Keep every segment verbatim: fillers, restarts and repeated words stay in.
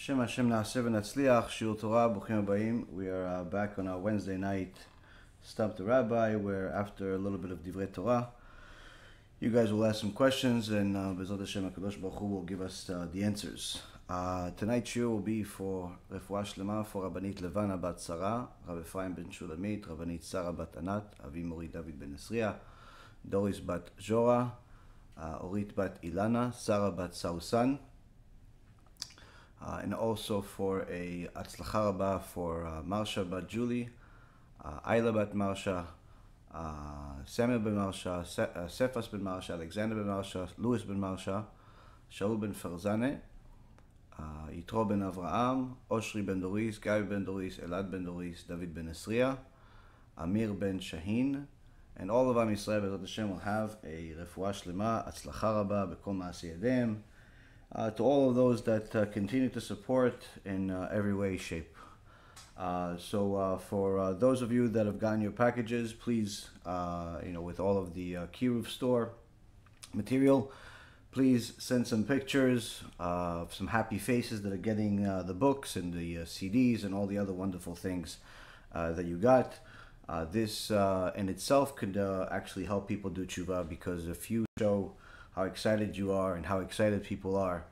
Shem Hashem Na'aseh V'Natzliach, Shiur Torah, Bochim Habayim. We are uh, back on our Wednesday night, Stop the Rabbi, where after a little bit of Divrei Torah, you guys will ask some questions, and uh, Bezrat Hashem HaKadosh Baruch Hu will give us uh, the answers. Uh, tonight's shiur will be for Refuah Shlema, for Rabbanit Levana Bat Sara, Rabbi Freyim Ben Shulamit, Rabbanit Sara Bat Anat, Avim Uri David Ben Sariah, Doris Bat Jora, uh, Orit Bat Ilana, Sarah Bat Sausan, uh, and also for a Atzlakharaba for uh, Marsha Bat Julie, uh, Ayla Bat Marsha, Uh, Samuel ben Marsha, Se uh, Cephas ben Marsha, Alexander ben Marsha, Louis ben Marsha, Shaul ben Farzane, uh, Yitro ben Avraham, Oshri ben Doris, Gabi ben Doris, Elad ben Doris, David ben Esriah, Amir ben Shaheen, and all of Am Yisrael, B'ezrat Hashem, will have a Refuah Shlema, Atzlakharaba, B'kol Ma'aseh Yadem, to all of those that uh, continue to support in uh, every way, shape. Uh, so uh, for uh, those of you that have gotten your packages, please, uh, you know, with all of the uh, Kiruv store material, please send some pictures uh, of some happy faces that are getting uh, the books and the uh, C Ds and all the other wonderful things uh, that you got. Uh, this uh, in itself could uh, actually help people do tshuva, because if you show how excited you are and how excited people are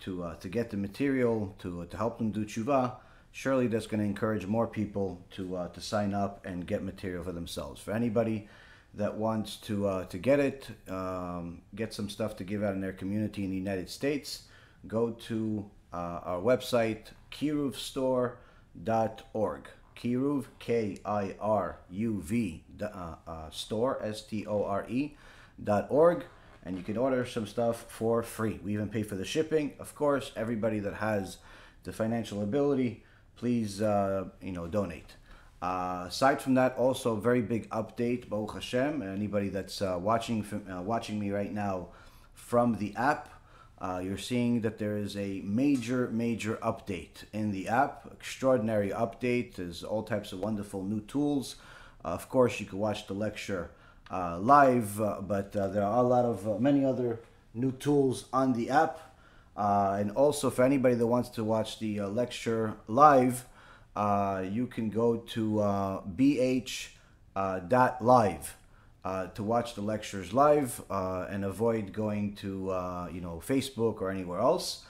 to, uh, to get the material, to, uh, to help them do tshuva, surely that's going to encourage more people to uh, to sign up and get material for themselves. For anybody that wants to uh, to get it, um, get some stuff to give out in their community in the United States, go to uh, our website, kiruv store dot org. Kiruv, K I R U V, uh, uh, store, S T O R E, dot org, and you can order some stuff for free. We even pay for the shipping. Of course, everybody that has the financial ability, please, uh, you know, donate. Uh, aside from that, also very big update, Baruch Hashem. Anybody that's uh, watching from, uh, watching me right now from the app, uh, you're seeing that there is a major, major update in the app. Extraordinary update. There's all types of wonderful new tools. Uh, of course, you can watch the lecture uh, live, uh, but uh, there are a lot of uh, many other new tools on the app. Uh, and also, for anybody that wants to watch the uh, lecture live, uh, you can go to uh, b h dot live uh, uh, to watch the lectures live uh, and avoid going to uh, you know, Facebook or anywhere else.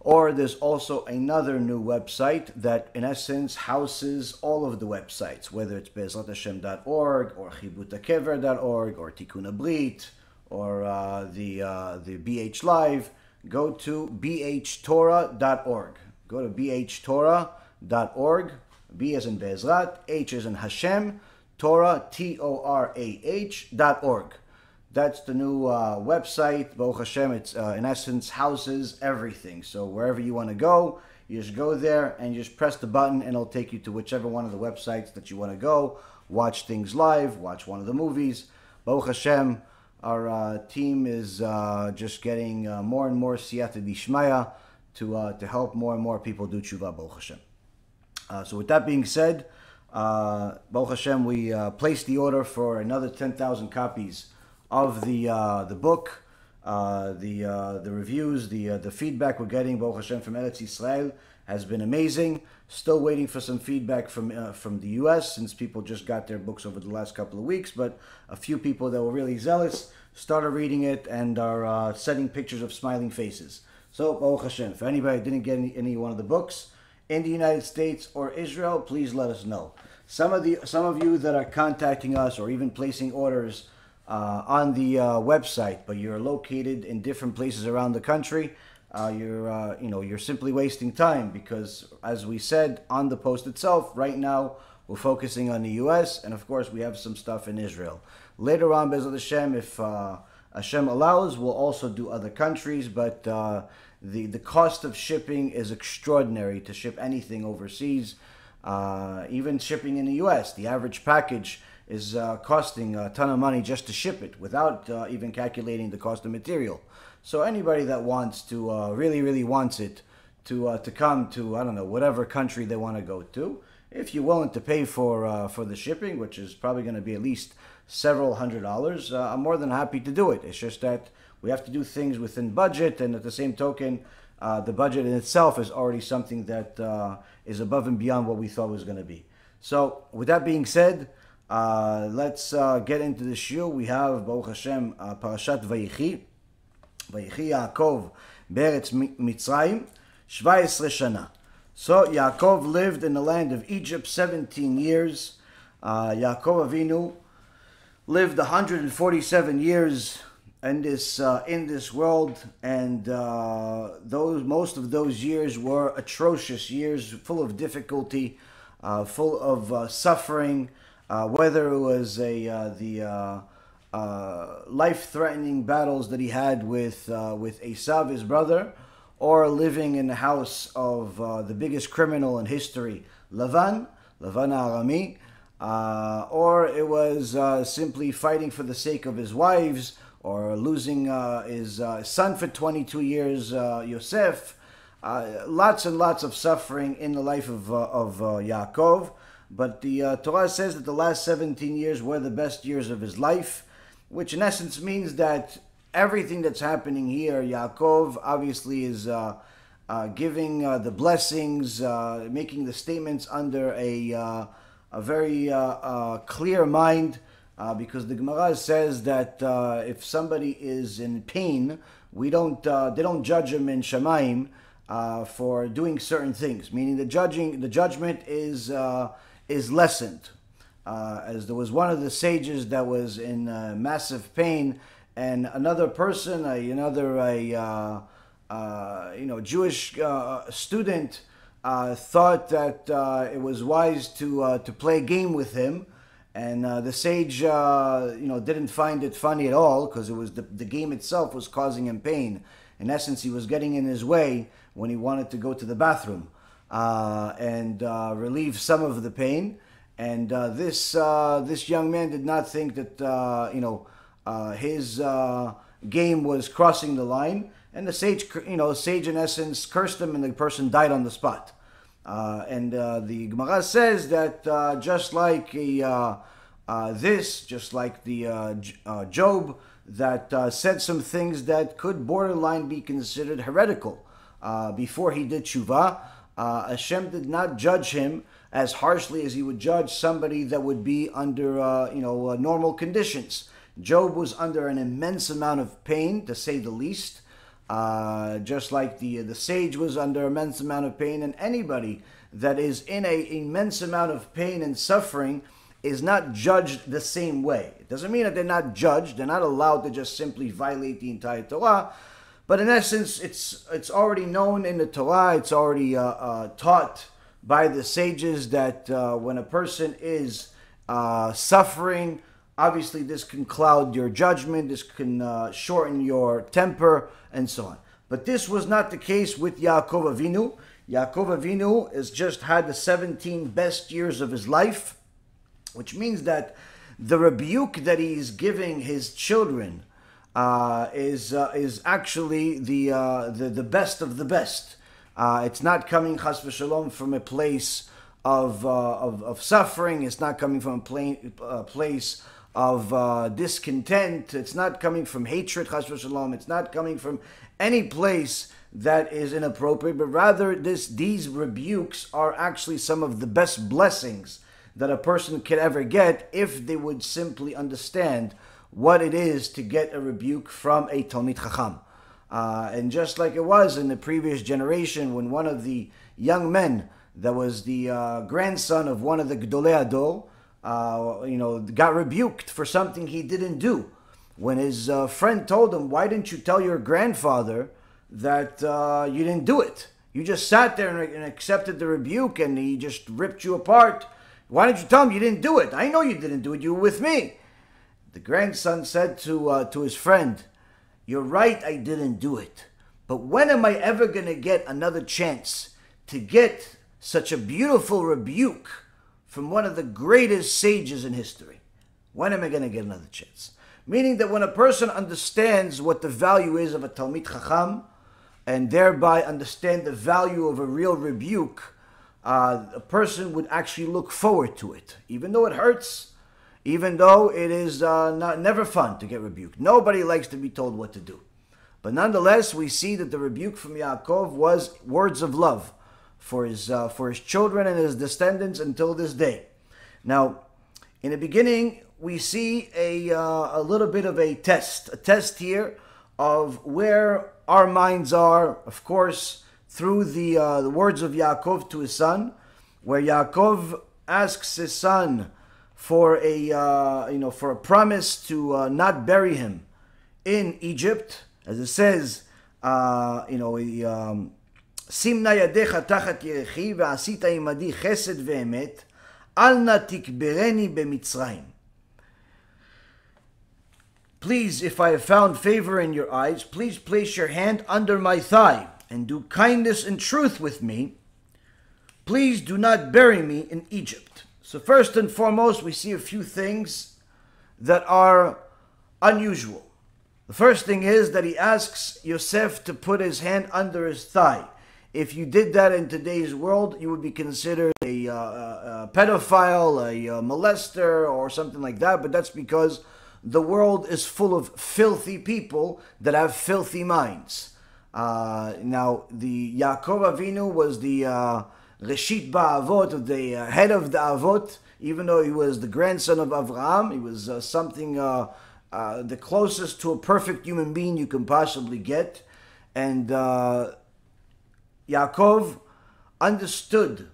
Or there's also another new website that, in essence, houses all of the websites, whether it's bezrat hashem dot org or chibut hakever dot org or tikkun Brit or uh, the uh, the B H Live. Go to b h torah dot org. Go to b h torah dot org. B as in Bezrat, H as in Hashem, Torah, T O R A H, dot org. That's the new uh, website. Baruch Hashem, it's uh, in essence houses everything. So wherever you want to go, you just go there and you just press the button and it'll take you to whichever one of the websites that you want to go. Watch things live, watch one of the movies. Baruch Hashem, our uh, team is uh, just getting uh, more and more siyata bishmaya to uh, to help more and more people do tshuva, Baruch Hashem. Uh, so with that being said, uh, Baruch Hashem, we uh, placed the order for another ten thousand copies of the uh, the book. Uh, the uh, the reviews, the uh, the feedback we're getting, Baruch Hashem, from Eretz Yisrael has been amazing. Still waiting for some feedback from uh, from the U S, since people just got their books over the last couple of weeks, but a few people that were really zealous started reading it and are uh, sending pictures of smiling faces. So, Baruch Hashem, for anybody that didn't get any, any one of the books in the United States or Israel, please let us know. Some of, the, some of you that are contacting us or even placing orders uh, on the uh, website, but you're located in different places around the country, Uh, you're, uh, you know, you're simply wasting time, because, as we said on the post itself, right now we're focusing on the U S, and of course we have some stuff in Israel. Later on, Bezrat Hashem, if uh, Hashem allows, we'll also do other countries, but uh, the, the cost of shipping is extraordinary to ship anything overseas, uh, even shipping in the U S. The average package is uh, costing a ton of money just to ship it, without uh, even calculating the cost of material. So anybody that wants to, uh, really, really wants it, to uh, to come to, I don't know, whatever country they want to go to, if you're willing to pay for uh, for the shipping, which is probably going to be at least several hundred dollars, uh, I'm more than happy to do it. It's just that we have to do things within budget, and at the same token, Uh, the budget in itself is already something that uh, is above and beyond what we thought was going to be. So with that being said, uh, let's uh, get into the shiur. We have, Baruch Hashem, uh, Parashat Vayichi. Vayichi Yaakov Beretz Mitzrayim Shvaisre Shana. So Yaakov lived in the land of Egypt seventeen years. Uh, Yaakov Avinu lived one hundred forty-seven years in this uh, in this world, and uh, those most of those years were atrocious years, full of difficulty, uh, full of uh, suffering. Uh, whether it was a uh, the uh, uh, life-threatening battles that he had with uh, with Esav, his brother, or living in the house of uh, the biggest criminal in history, Lavan, Lavan Arami, uh, or it was uh, simply fighting for the sake of his wives, or losing uh, his uh, son for twenty-two years, uh, Yosef. Uh, lots and lots of suffering in the life of, uh, of uh, Yaakov. But the uh, Torah says that the last seventeen years were the best years of his life, which in essence means that everything that's happening here, Yaakov obviously is uh, uh, giving uh, the blessings, uh, making the statements under a, uh, a very uh, uh, clear mind, uh, because the Gemara says that uh, if somebody is in pain, we don't uh, they don't judge him in Shemaim uh, for doing certain things, meaning the judging the judgment is uh, is lessened. Uh, as there was one of the sages that was in uh, massive pain, and another person, a, another a uh, uh, you know Jewish uh, student, uh, thought that uh, it was wise to uh, to play a game with him, and uh, the sage uh, you know didn't find it funny at all, because it was the, the game itself was causing him pain. In essence, he was getting in his way when he wanted to go to the bathroom Uh, and uh, relieve some of the pain, and uh, this uh, this young man did not think that uh, you know uh, his uh, game was crossing the line, and the sage you know sage in essence cursed him, and the person died on the spot. Uh, and uh, the Gemara says that uh, just like a, uh, uh, this, just like the uh, uh, Job that uh, said some things that could borderline be considered heretical uh, before he did tshuva. Uh, Hashem did not judge him as harshly as he would judge somebody that would be under, uh, you know, uh, normal conditions. Job was under an immense amount of pain, to say the least, uh, just like the the sage was under an immense amount of pain. And anybody that is in an immense amount of pain and suffering is not judged the same way. It doesn't mean that they're not judged. They're not allowed to just simply violate the entire Torah. But in essence, it's it's already known in the Torah, it's already uh, uh, taught by the sages that uh, when a person is uh, suffering, obviously this can cloud your judgment, this can uh, shorten your temper, and so on. But this was not the case with Yaakov Avinu. Yaakov Avinu has just had the seventeen best years of his life, which means that the rebuke that he's giving his children Uh, is uh, is actually the, uh, the the best of the best. Uh, it's not coming chas v'shalom from a place of uh, of, of suffering. It's not coming from a plain, uh, place of uh, discontent. It's not coming from hatred chas v'shalom. It's not coming from any place that is inappropriate. But rather, this these rebukes are actually some of the best blessings that a person could ever get if they would simply understand what it is to get a rebuke from a Talmid Chacham. Uh, and just like it was in the previous generation when one of the young men that was the uh, grandson of one of the Gdolei Ador, uh, you know, got rebuked for something he didn't do. When his uh, friend told him, why didn't you tell your grandfather that uh, you didn't do it? You just sat there and, and accepted the rebuke, and he just ripped you apart. Why didn't you tell him you didn't do it? I know you didn't do it. You were with me. The grandson said to uh, to his friend, you're right, I didn't do it. But when am I ever going to get another chance to get such a beautiful rebuke from one of the greatest sages in history? When am I going to get another chance? Meaning that when a person understands what the value is of a Talmid Chacham, and thereby understand the value of a real rebuke, uh, a person would actually look forward to it. Even though it hurts, even though it is uh, not, never fun to get rebuked. Nobody likes to be told what to do. But nonetheless, we see that the rebuke from Yaakov was words of love for his, uh, for his children and his descendants until this day. Now, in the beginning, we see a, uh, a little bit of a test, a test here of where our minds are, of course, through the, uh, the words of Yaakov to his son, where Yaakov asks his son for a, uh, you know, for a promise to uh, not bury him in Egypt. As it says, uh, you know, um, please, if I have found favor in your eyes, please place your hand under my thigh and do kindness and truth with me. Please do not bury me in Egypt. So first and foremost, we see a few things that are unusual. The first thing is that he asks Yosef to put his hand under his thigh. If you did that in today's world, you would be considered a, uh, a pedophile, a, a molester, or something like that. But that's because the world is full of filthy people that have filthy minds. Uh, now, the Yaakov Avinu was the uh, Reshit Ba'avot, the uh, head of the Avot, even though he was the grandson of Avraham. He was uh, something... Uh, Uh, the closest to a perfect human being you can possibly get. And uh, Yaakov understood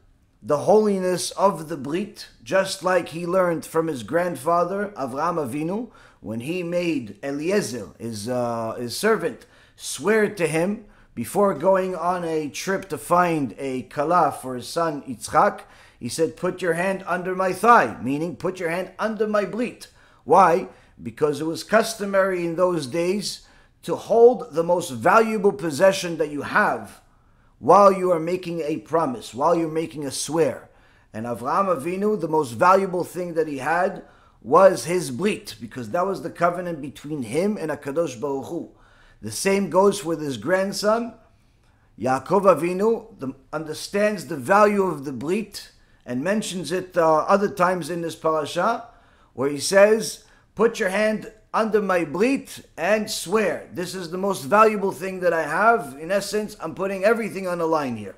the holiness of the Brit, just like he learned from his grandfather, Avraham Avinu, when he made Eliezer, his, uh, his servant, swear to him before going on a trip to find a kala for his son Yitzchak. He said, put your hand under my thigh, meaning put your hand under my Brit. Why? Because it was customary in those days to hold the most valuable possession that you have while you are making a promise, while you're making a swear. And Avraham Avinu, the most valuable thing that he had was his brit, because that was the covenant between him and HaKadosh Baruch Hu. The same goes with his grandson, Yaakov Avinu, the, understands the value of the brit and mentions it uh, other times in this parasha, where he says, put your hand under my brit and swear. This is the most valuable thing that I have. In essence, I'm putting everything on the line here.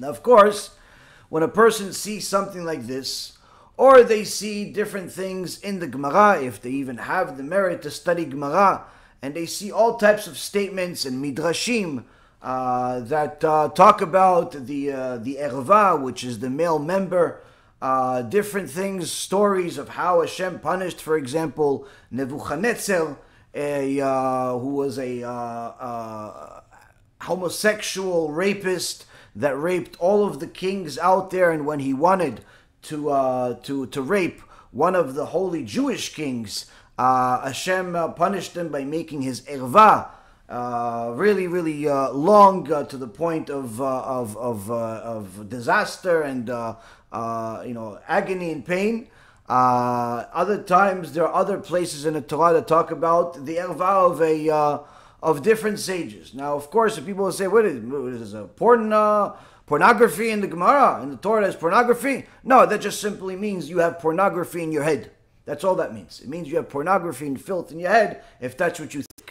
Now, of course, when a person sees something like this, or they see different things in the Gemara, if they even have the merit to study Gemara, and they see all types of statements and midrashim uh, that uh, talk about the, uh, the erva, which is the male member, Uh, different things, stories of how Hashem punished, for example, Nebuchadnezzar, a, uh, who was a uh, uh, homosexual rapist that raped all of the kings out there. And when he wanted to uh, to to rape one of the holy Jewish kings, uh, Hashem uh, punished him by making his erva uh, really, really uh, long, uh, to the point of uh, of of, uh, of disaster and. Uh, Uh, you know, agony and pain. Uh, other times, there are other places in the Torah that talk about the erva of a uh, of different sages. Now, of course, if people will say, "What is, what is a porn uh, pornography in the Gemara? In the Torah, there's pornography." No, that just simply means you have pornography in your head. That's all that means. It means you have pornography and filth in your head, if that's what you think.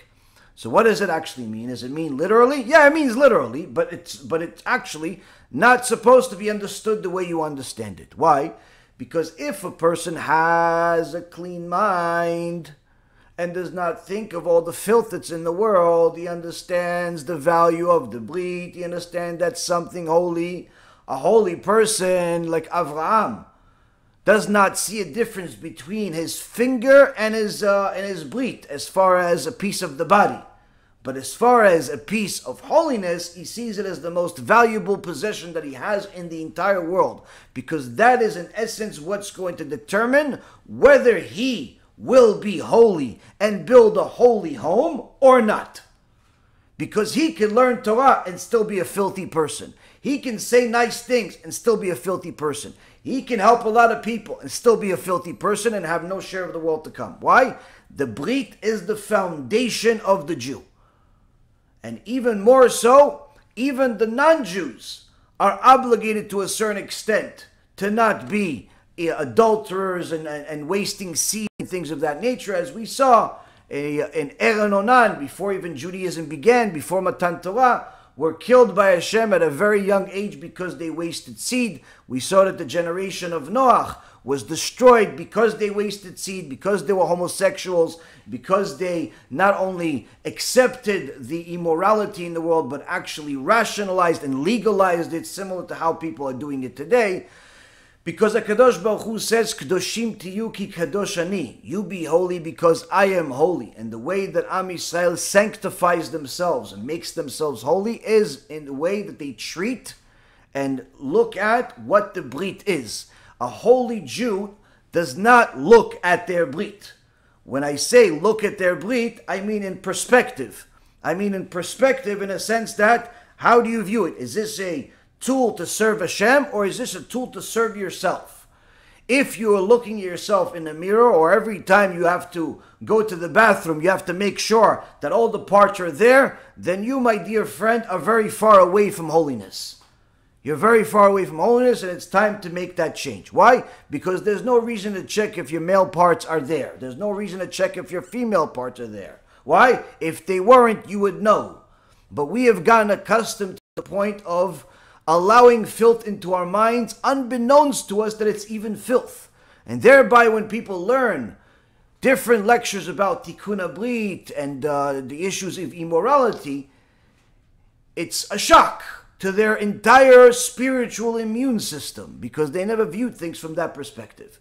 So, what does it actually mean? Does it mean literally? Yeah, it means literally, but it's but it's actually. Not supposed to be understood the way you understand it. Why? Because if a person has a clean mind and does not think of all the filth that's in the world, he understands the value of the brit, he understands that something holy, a holy person like Avraham, does not see a difference between his finger and his, uh, and his brit as far as a piece of the body. But as far as a piece of holiness, he sees it as the most valuable possession that he has in the entire world. Because that is in essence what's going to determine whether he will be holy and build a holy home or not. Because he can learn Torah and still be a filthy person. He can say nice things and still be a filthy person. He can help a lot of people and still be a filthy person and have no share of the world to come. Why? The Brit is the foundation of the Jew. And even more so, even the non-Jews are obligated to a certain extent to not be adulterers and, and, and wasting seed and things of that nature, as we saw a, an Aaron Onan, before even Judaism began, before Matan Torah, were killed by Hashem at a very young age because they wasted seed. We saw that the generation of Noach was destroyed because they wasted seed, because they were homosexuals, because they not only accepted the immorality in the world, but actually rationalized and legalized it, similar to how people are doing it today. Because HaKadosh Baruch Hu says, K'doshim tiyu ki kadosh ani. You be holy because I am holy. And the way that Am Yisrael sanctifies themselves and makes themselves holy is in the way that they treat and look at what the Brit is. A holy Jew does not look at their Brit. When I say look at their Brit, I mean in perspective. I mean in perspective in a sense that, how do you view it? Is this a tool to serve Hashem, or is this a tool to serve yourself? If you are looking at yourself in the mirror, or every time you have to go to the bathroom, you have to make sure that all the parts are there, then you, my dear friend, are very far away from holiness. You're very far away from holiness, and it's time to make that change. Why? Because there's no reason to check if your male parts are there. There's no reason to check if your female parts are there. Why? If they weren't, you would know. But we have gotten accustomed to the point of allowing filth into our minds, unbeknownst to us that it's even filth. And thereby, when people learn different lectures about Tikkun HaBrit and uh, the issues of immorality, it's a shock to their entire spiritual immune system, because they never viewed things from that perspective.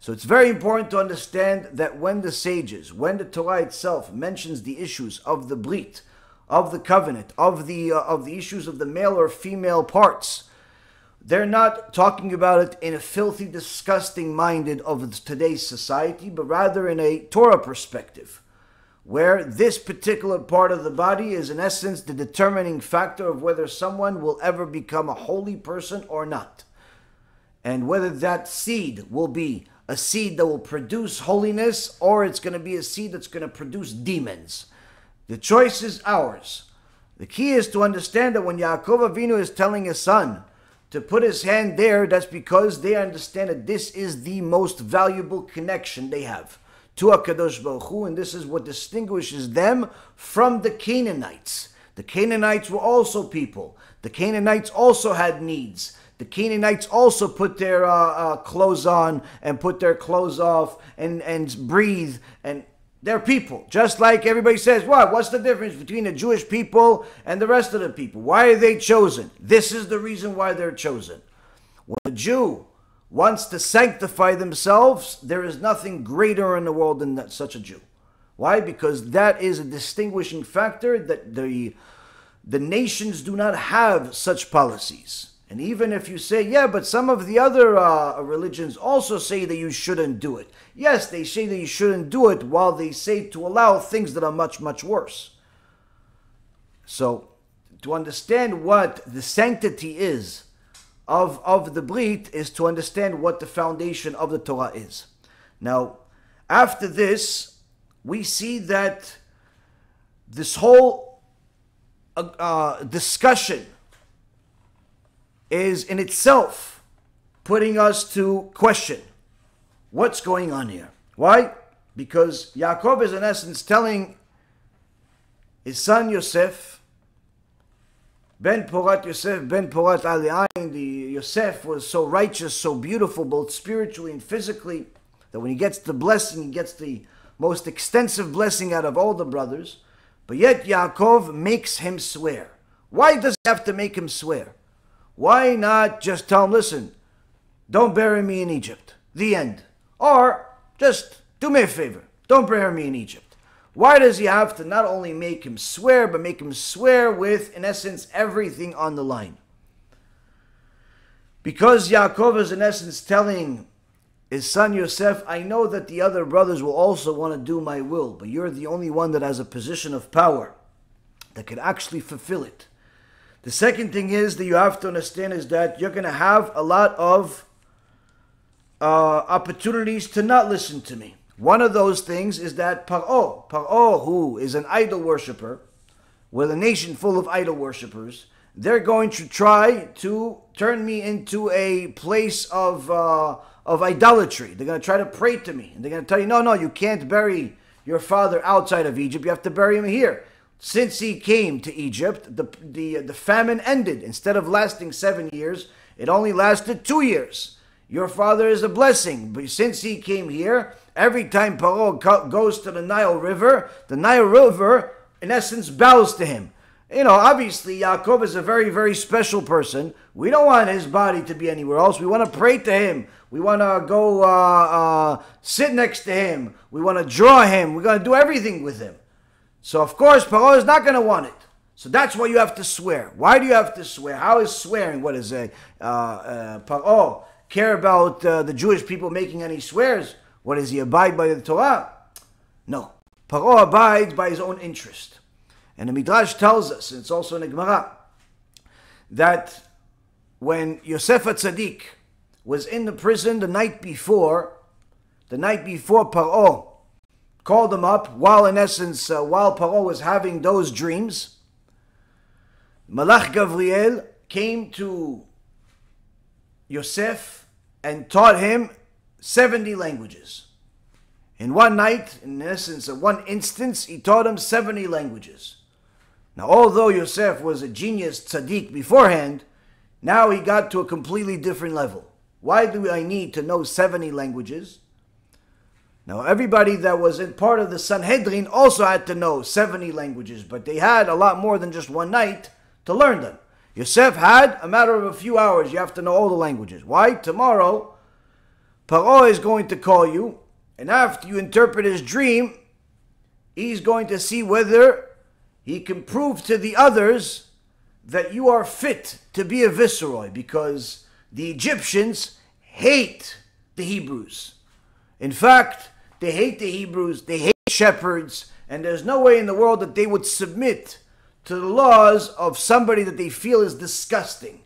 So it's very important to understand that when the sages, when the Torah itself mentions the issues of the Brit, of the covenant, of the uh, of the issues of the male or female parts, they're not talking about it in a filthy, disgusting minded of today's society, but rather in a Torah perspective, where this particular part of the body is in essence the determining factor of whether someone will ever become a holy person or not, and whether that seed will be a seed that will produce holiness, or it's going to be a seed that's going to produce demons. The choice is ours. The key is to understand that when Yaakov Avinu is telling his son to put his hand there, that's because they understand that this is the most valuable connection they have to HaKadosh Baruch Hu, and this is what distinguishes them from the Canaanites. The Canaanites were also people. The Canaanites also had needs. The Canaanites also put their uh, uh, clothes on and put their clothes off and, and breathe and... They're people. Just like everybody says, what? What's the difference between the Jewish people and the rest of the people? Why are they chosen? This is the reason why they're chosen. When a Jew wants to sanctify themselves, there is nothing greater in the world than that, such a Jew. Why? Because that is a distinguishing factor that the, the nations do not have such policies. And even if you say, yeah, but some of the other uh, religions also say that you shouldn't do it. Yes, they say that you shouldn't do it while they say to allow things that are much, much worse. So to understand what the sanctity is of, of the Brit is to understand what the foundation of the Torah is. Now, after this, we see that this whole uh, uh, discussion is in itself putting us to question what's going on here. Why? Because Yaakov is in essence telling his son Yosef, Ben Porat Yosef, Ben Porat Ali'ayin, the Yosef was so righteous, so beautiful, both spiritually and physically, that when he gets the blessing, he gets the most extensive blessing out of all the brothers. But yet Yaakov makes him swear. Why does he have to make him swear? Why not just tell him, listen, don't bury me in Egypt, the end. Or just do me a favor, don't bury me in Egypt. Why does he have to not only make him swear, but make him swear with, in essence, everything on the line? Because Yaakov is, in essence, telling his son Yosef, I know that the other brothers will also want to do my will, but you're the only one that has a position of power that could actually fulfill it. The second thing is that you have to understand is that you're going to have a lot of uh, opportunities to not listen to me. One of those things is that Paro, Paro, who is an idol worshiper, with a nation full of idol worshipers, they're going to try to turn me into a place of, uh, of idolatry. They're going to try to pray to me. And they're going to tell you, no, no, you can't bury your father outside of Egypt, you have to bury him here. Since he came to Egypt, the, the, the famine ended. Instead of lasting seven years, it only lasted two years. Your father is a blessing, but since he came here, every time Paro goes to the Nile River, the Nile River, in essence, bows to him. You know, obviously, Yaakov is a very, very special person. We don't want his body to be anywhere else. We want to pray to him. We want to go uh, uh, sit next to him. We want to draw him. We're going to do everything with him. So, of course, Paro is not going to want it. So that's why you have to swear. Why do you have to swear? How is swearing? What is a uh, uh, Paro? Care about uh, the Jewish people making any swears? What does he abide by the Torah? No. Paro abides by his own interest. And the Midrash tells us, and it's also in the Gemara, that when Yosef HaTzadik was in the prison the night before, the night before Paro called him up, while in essence, uh, while Paro was having those dreams, Malach Gavriel came to Yosef and taught him seventy languages. In one night, in essence, in one instance, he taught him seventy languages. Now, although Yosef was a genius tzaddik beforehand, now he got to a completely different level. Why do I need to know seventy languages? Now, everybody that was in part of the Sanhedrin also had to know seventy languages, but they had a lot more than just one night to learn them. Yosef had a matter of a few hours. You have to know all the languages. Why? Tomorrow, Paro is going to call you, and after you interpret his dream, he's going to see whether he can prove to the others that you are fit to be a viceroy, because the Egyptians hate the Hebrews. In fact, they hate the Hebrews, they hate shepherds, and there's no way in the world that they would submit to the laws of somebody that they feel is disgusting.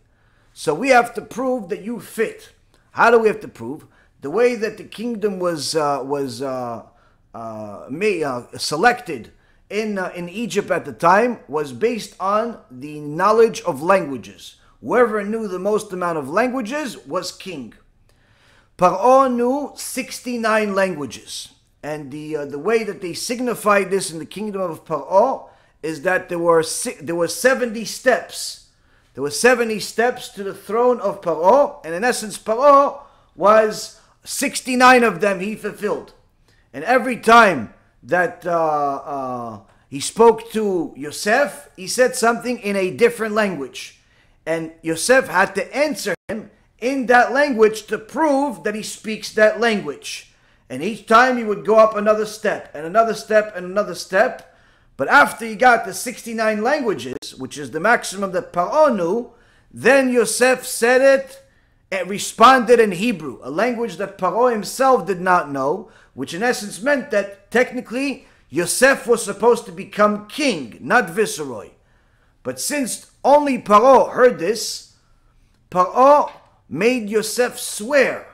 So we have to prove that you fit. How do we have to prove? The way that the kingdom was uh, was uh, uh, made, uh, selected in, uh, in Egypt at the time was based on the knowledge of languages. Whoever knew the most amount of languages was king. Paro knew sixty-nine languages. And the, uh, the way that they signified this in the kingdom of Paro is that there were there were seventy steps. There were seventy steps to the throne of Paro, and in essence Paro was sixty-nine of them he fulfilled. And every time that uh, uh, he spoke to Yosef, he said something in a different language. And Yosef had to answer him in that language to prove that he speaks that language. And each time he would go up another step, and another step, and another step. But after he got the sixty-nine languages, which is the maximum that Paro knew, then Yosef said it and responded in Hebrew, a language that Paro himself did not know, which in essence meant that technically Yosef was supposed to become king, not viceroy. But since only Paro heard this, Paro made Yosef swear.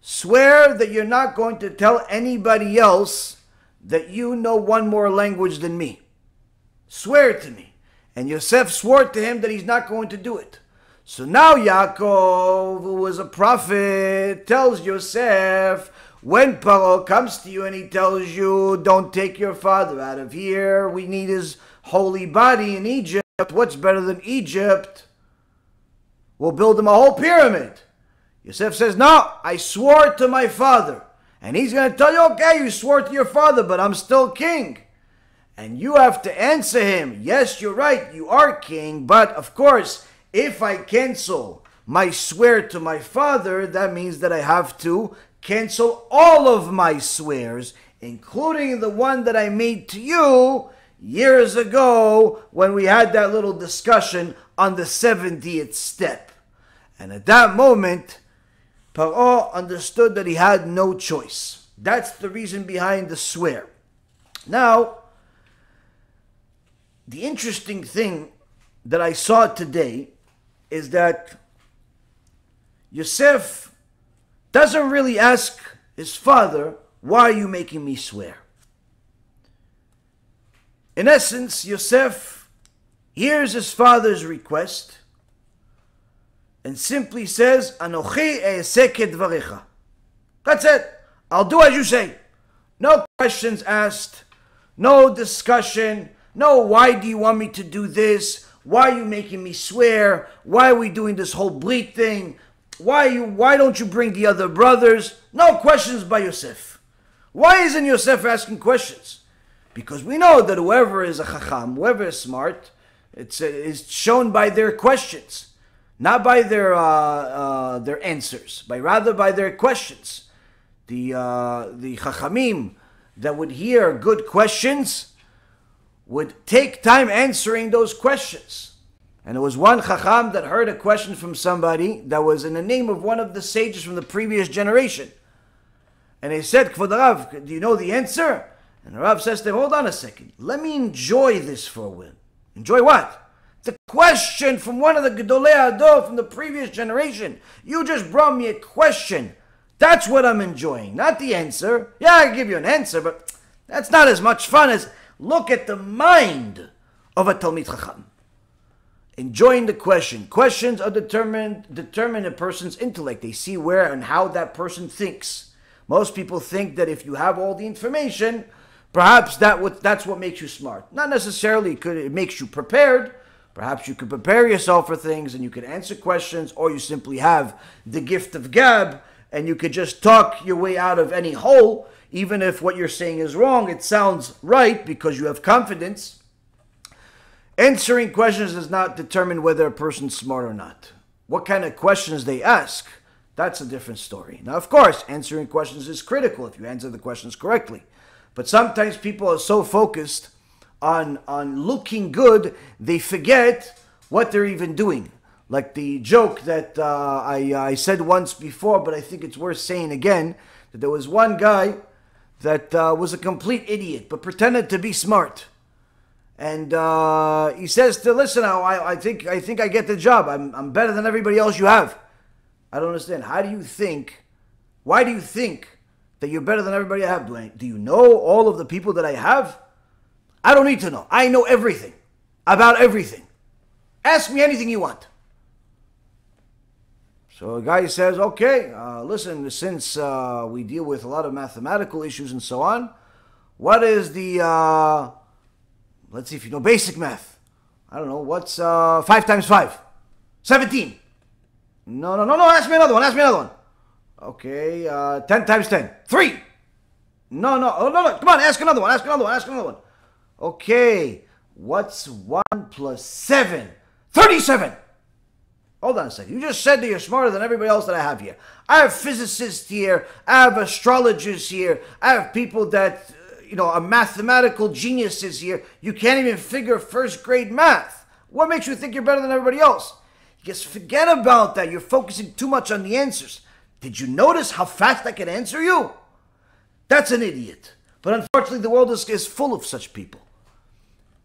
Swear that you're not going to tell anybody else that you know one more language than me. Swear to me. And Yosef swore to him that he's not going to do it. So now Yaakov, who was a prophet, tells Yosef, when Paro comes to you and he tells you, don't take your father out of here, we need his holy body in Egypt, what's better than Egypt? We'll build him a whole pyramid. Yosef says, no, I swore to my father. And he's going to tell you, okay, you swore to your father, but I'm still king. And you have to answer him, yes, you're right, you are king, but of course, if I cancel my swear to my father, that means that I have to cancel all of my swears, including the one that I made to you years ago when we had that little discussion on the seventieth step. And at that moment, Paro understood that he had no choice. That's the reason behind the swear. Now, the interesting thing that I saw today is that Yosef doesn't really ask his father, why are you making me swear? In essence, Yosef hears his father's request and simply says, Anochi e'eseh kedvarecha. That's it. I'll do as you say. No questions asked, no discussion, no why do you want me to do this, why are you making me swear, why are we doing this whole bleat thing, why you why don't you bring the other brothers? No questions by Yosef. Why isn't Yosef asking questions? Because we know that whoever is a chacham, whoever is smart, it's is shown by their questions, not by their uh, uh, their answers, but rather by their questions. The uh, the chachamim that would hear good questions would take time answering those questions. And it was one chacham that heard a question from somebody that was in the name of one of the sages from the previous generation. And he said, Kvod Rav, do you know the answer? And the Rav says to him, hold on a second. Let me enjoy this for a while. Enjoy what? The question from one of the Gedolei Hador from the previous generation. You just brought me a question. That's what I'm enjoying, not the answer. Yeah, I give you an answer, but that's not as much fun as look at the mind of a Talmid Chacham. Enjoying the question. Questions are determined, determine a person's intellect. They see where and how that person thinks. Most people think that if you have all the information, perhaps that what, that's what makes you smart. Not necessarily. It, could, it makes you prepared. Perhaps you could prepare yourself for things and you could answer questions, or you simply have the gift of gab and you could just talk your way out of any hole. Even if what you're saying is wrong, it sounds right because you have confidence. Answering questions does not determine whether a person's smart or not. What kind of questions they ask, that's a different story. Now, of course, answering questions is critical if you answer the questions correctly. But sometimes people are so focused on, on looking good, they forget what they're even doing. Like the joke that uh, I, I said once before, but I think it's worth saying again, that there was one guy that uh, was a complete idiot, but pretended to be smart. And uh, he says to, listen, I, I think I think I get the job. I'm, I'm better than everybody else you have. I don't understand. How do you think, why do you think that you're better than everybody I have, Blank? Do you know all of the people that I have? I don't need to know. I know everything about everything. Ask me anything you want. So a guy says, okay, uh, listen, since uh, we deal with a lot of mathematical issues and so on, what is the... Uh, Let's see if you know basic math. I don't know. What's uh, five times five? seventeen. No, no, no, no. Ask me another one. Ask me another one. Okay. Uh, ten times ten. three. No, no. Oh, no, no. Come on. Ask another one. Ask another one. Ask another one. Okay. What's one plus seven? thirty-seven. Hold on a second. You just said that you're smarter than everybody else that I have here. I have physicists here. I have astrologers here. I have people that... you know, a mathematical genius is here. You can't even figure first grade math. What makes you think you're better than everybody else? Just forget about that. You're focusing too much on the answers. Did you notice how fast I can answer you? That's an idiot. But unfortunately, the world is, is full of such people.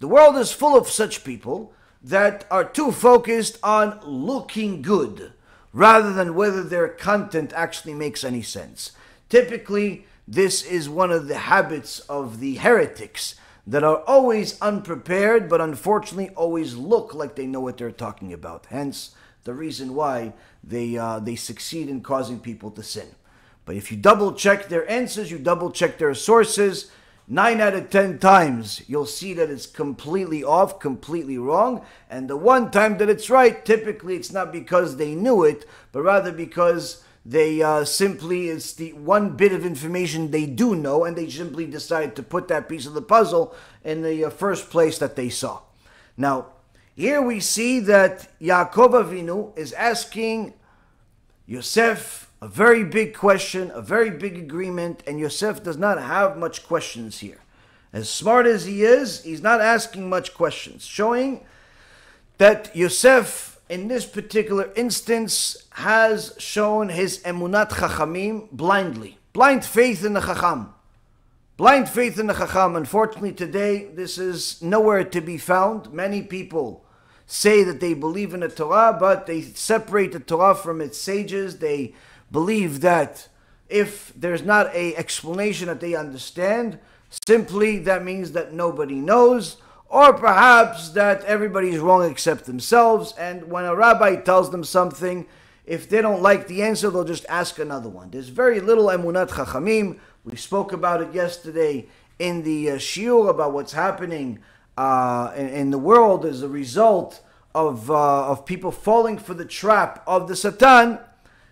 The world is full of such people that are too focused on looking good rather than whether their content actually makes any sense. Typically, this is one of the habits of the heretics that are always unprepared, but unfortunately always look like they know what they're talking about. Hence, the reason why they uh, they succeed in causing people to sin. But if you double-check their answers, you double-check their sources, nine out of ten times you'll see that it's completely off, completely wrong. And the one time that it's right, typically it's not because they knew it, but rather because... They uh, simply, it's the one bit of information they do know, and they simply decided to put that piece of the puzzle in the uh, first place that they saw. Now, here we see that Yaakov Avinu is asking Yosef a very big question, a very big agreement, and Yosef does not have much questions here. As smart as he is, he's not asking much questions, showing that Yosef, in this particular instance, has shown his emunat chachamim blindly. Blind faith in the chacham. Blind faith in the chacham. Unfortunately, today, this is nowhere to be found. Many people say that they believe in the Torah, but they separate the Torah from its sages. They believe that if there's not an explanation that they understand, simply that means that nobody knows. Or perhaps that everybody's wrong except themselves, and when a rabbi tells them something, if they don't like the answer, they'll just ask another one. There's very little emunat chachamim, We spoke about it yesterday in the uh, shiur about what's happening uh, in, in the world as a result of, uh, of people falling for the trap of the Satan.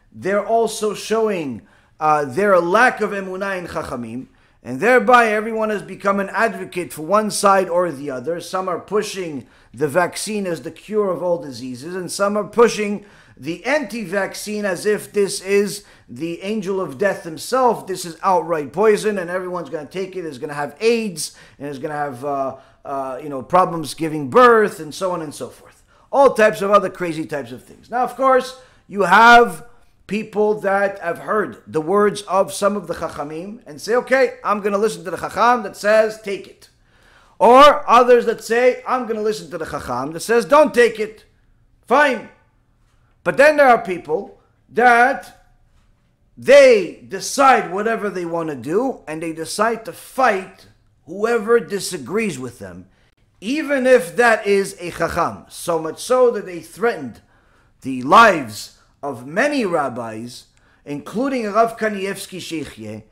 They're also showing uh, their lack of emunah in chachamim, and thereby everyone has become an advocate for one side or the other. Some are pushing the vaccine as the cure of all diseases, and some are pushing the anti-vaccine as if this is the angel of death himself. This is outright poison, and everyone's going to take it, is going to have AIDS, and is going to have uh, uh, you know, problems giving birth, and so on and so forth. All types of other crazy types of things. Now, of course, you have people that have heard the words of some of the Chachamim and say, okay, I'm going to listen to the Chacham that says, take it. Or others that say, I'm going to listen to the Chacham that says, don't take it. Fine. But then there are people that they decide whatever they want to do, and they decide to fight whoever disagrees with them, even if that is a Chacham. So much so that they threatened the lives of many rabbis, including Rav Kanievsky Sheikhye,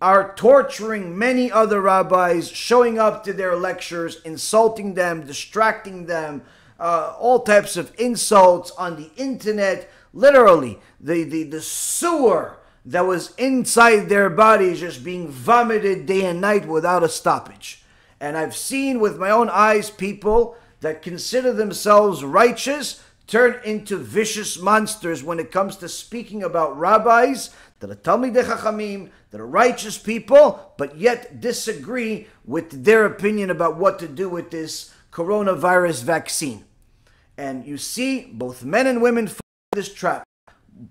are torturing many other rabbis, showing up to their lectures, insulting them, distracting them, uh, all types of insults on the internet. Literally, the, the, the sewer that was inside their bodies just being vomited day and night without a stoppage. And I've seen with my own eyes people that consider themselves righteous turn into vicious monsters when it comes to speaking about rabbis that are Talmidei Chachamim, that are righteous people, but yet disagree with their opinion about what to do with this coronavirus vaccine. And you see both men and women fall into this trap.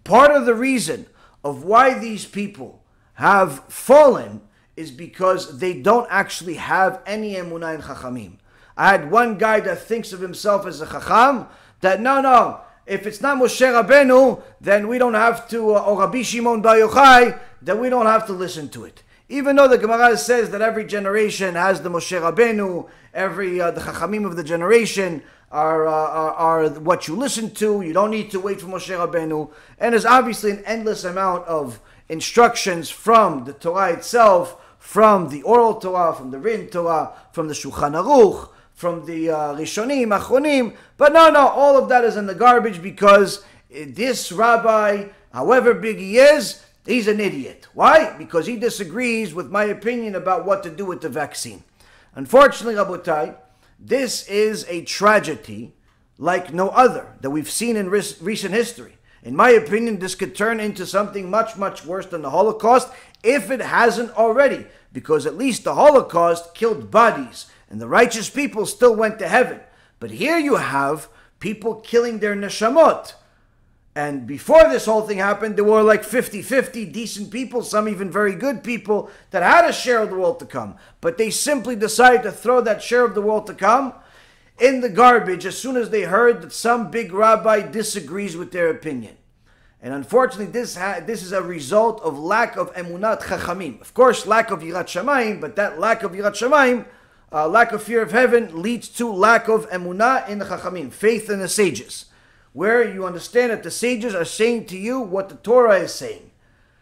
Part of the reason of why these people have fallen is because they don't actually have any emunah in Chachamim. I had one guy that thinks of himself as a Chacham, that no, no, if it's not Moshe Rabbeinu, then we don't have to, uh, or Rabbi Shimon Bar Yochai, then we don't have to listen to it. Even though the Gemara says that every generation has the Moshe Rabbeinu, every uh, the Chachamim of the generation are, uh, are are what you listen to. You don't need to wait for Moshe Rabbeinu, and there's obviously an endless amount of instructions from the Torah itself, from the oral Torah, from the written Torah, from the Shulchan Aruch, from the uh, Rishonim, Achronim. But no, no, all of that is in the garbage because this rabbi, however big he is, he's an idiot. Why? Because he disagrees with my opinion about what to do with the vaccine. Unfortunately, Rabotai, this is a tragedy like no other that we've seen in re recent history. In my opinion, this could turn into something much, much worse than the Holocaust, if it hasn't already, because at least the Holocaust killed bodies, and the righteous people still went to heaven. But here you have people killing their neshamot. And before this whole thing happened, there were like fifty fifty decent people, some even very good people, that had a share of the world to come. But they simply decided to throw that share of the world to come in the garbage as soon as they heard that some big rabbi disagrees with their opinion. And unfortunately, this ha this is a result of lack of emunat chachamim. Of course, lack of yirat shamayim, but that lack of yirat shamayim, Uh, lack of fear of heaven, leads to lack of emunah in the chachamim, faith in the sages, where you understand that the sages are saying to you what the Torah is saying.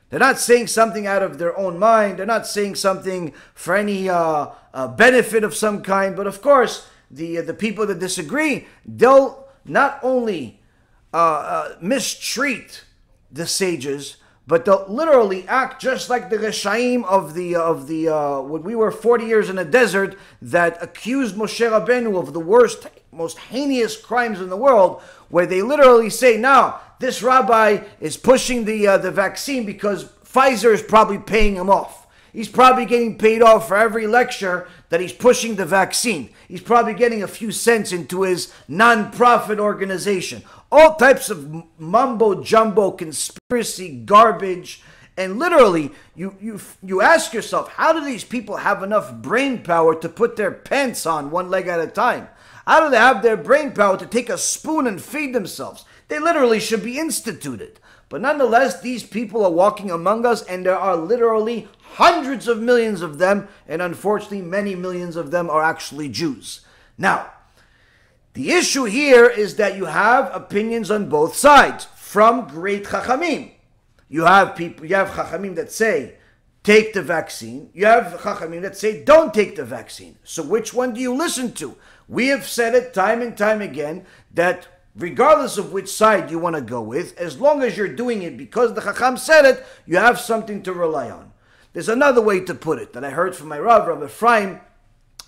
They're not saying something out of their own mind. They're not saying something for any uh, uh, benefit of some kind. But of course, the uh, the people that disagree, they'll not only uh, uh, mistreat the sages, but they'll literally act just like the Reshaim of the, of the uh, when we were forty years in the desert, that accused Moshe Rabbeinu of the worst, most heinous crimes in the world, where they literally say, now, this rabbi is pushing the, uh, the vaccine because Pfizer is probably paying him off. He's probably getting paid off for every lecture that he's pushing the vaccine. He's probably getting a few cents into his non-profit organization. All types of mumbo-jumbo, conspiracy, garbage. And literally, you, you, you ask yourself, how do these people have enough brain power to put their pants on one leg at a time? How do they have their brain power to take a spoon and feed themselves? They literally should be instituted. But nonetheless, these people are walking among us, and there are literally hundreds of millions of them, and unfortunately, many millions of them are actually Jews. Now, the issue here is that you have opinions on both sides from great Chachamim. You have people, you have Chachamim that say, take the vaccine. You have Chachamim that say, don't take the vaccine. So which one do you listen to? We have said it time and time again that regardless of which side you want to go with, as long as you're doing it because the Chacham said it, you have something to rely on. There's another way to put it that I heard from my Rav, Rabbi Freyim,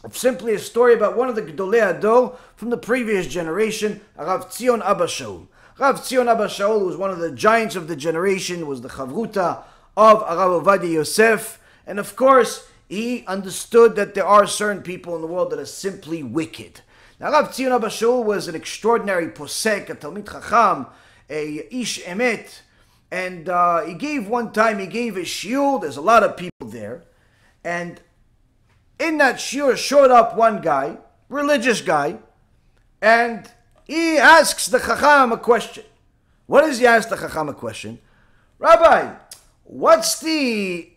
of simply a story about one of the Gedolei Ador from the previous generation, Rav Tzion Abba Shaul. Rav Tzion Abba Shaul was one of the giants of the generation, was the Chavruta of Rav Ovadia Yosef, and of course, he understood that there are certain people in the world that are simply wicked. Now, Rav Tzion Abba Shaul was an extraordinary posek, a Talmid Chacham, a Ish Emet, and uh, he gave one time, he gave a shiur, there's a lot of people there, and in that shiur showed up one guy, religious guy, and he asks the Chacham a question. What does he ask the Chacham a question? Rabbi, what's the,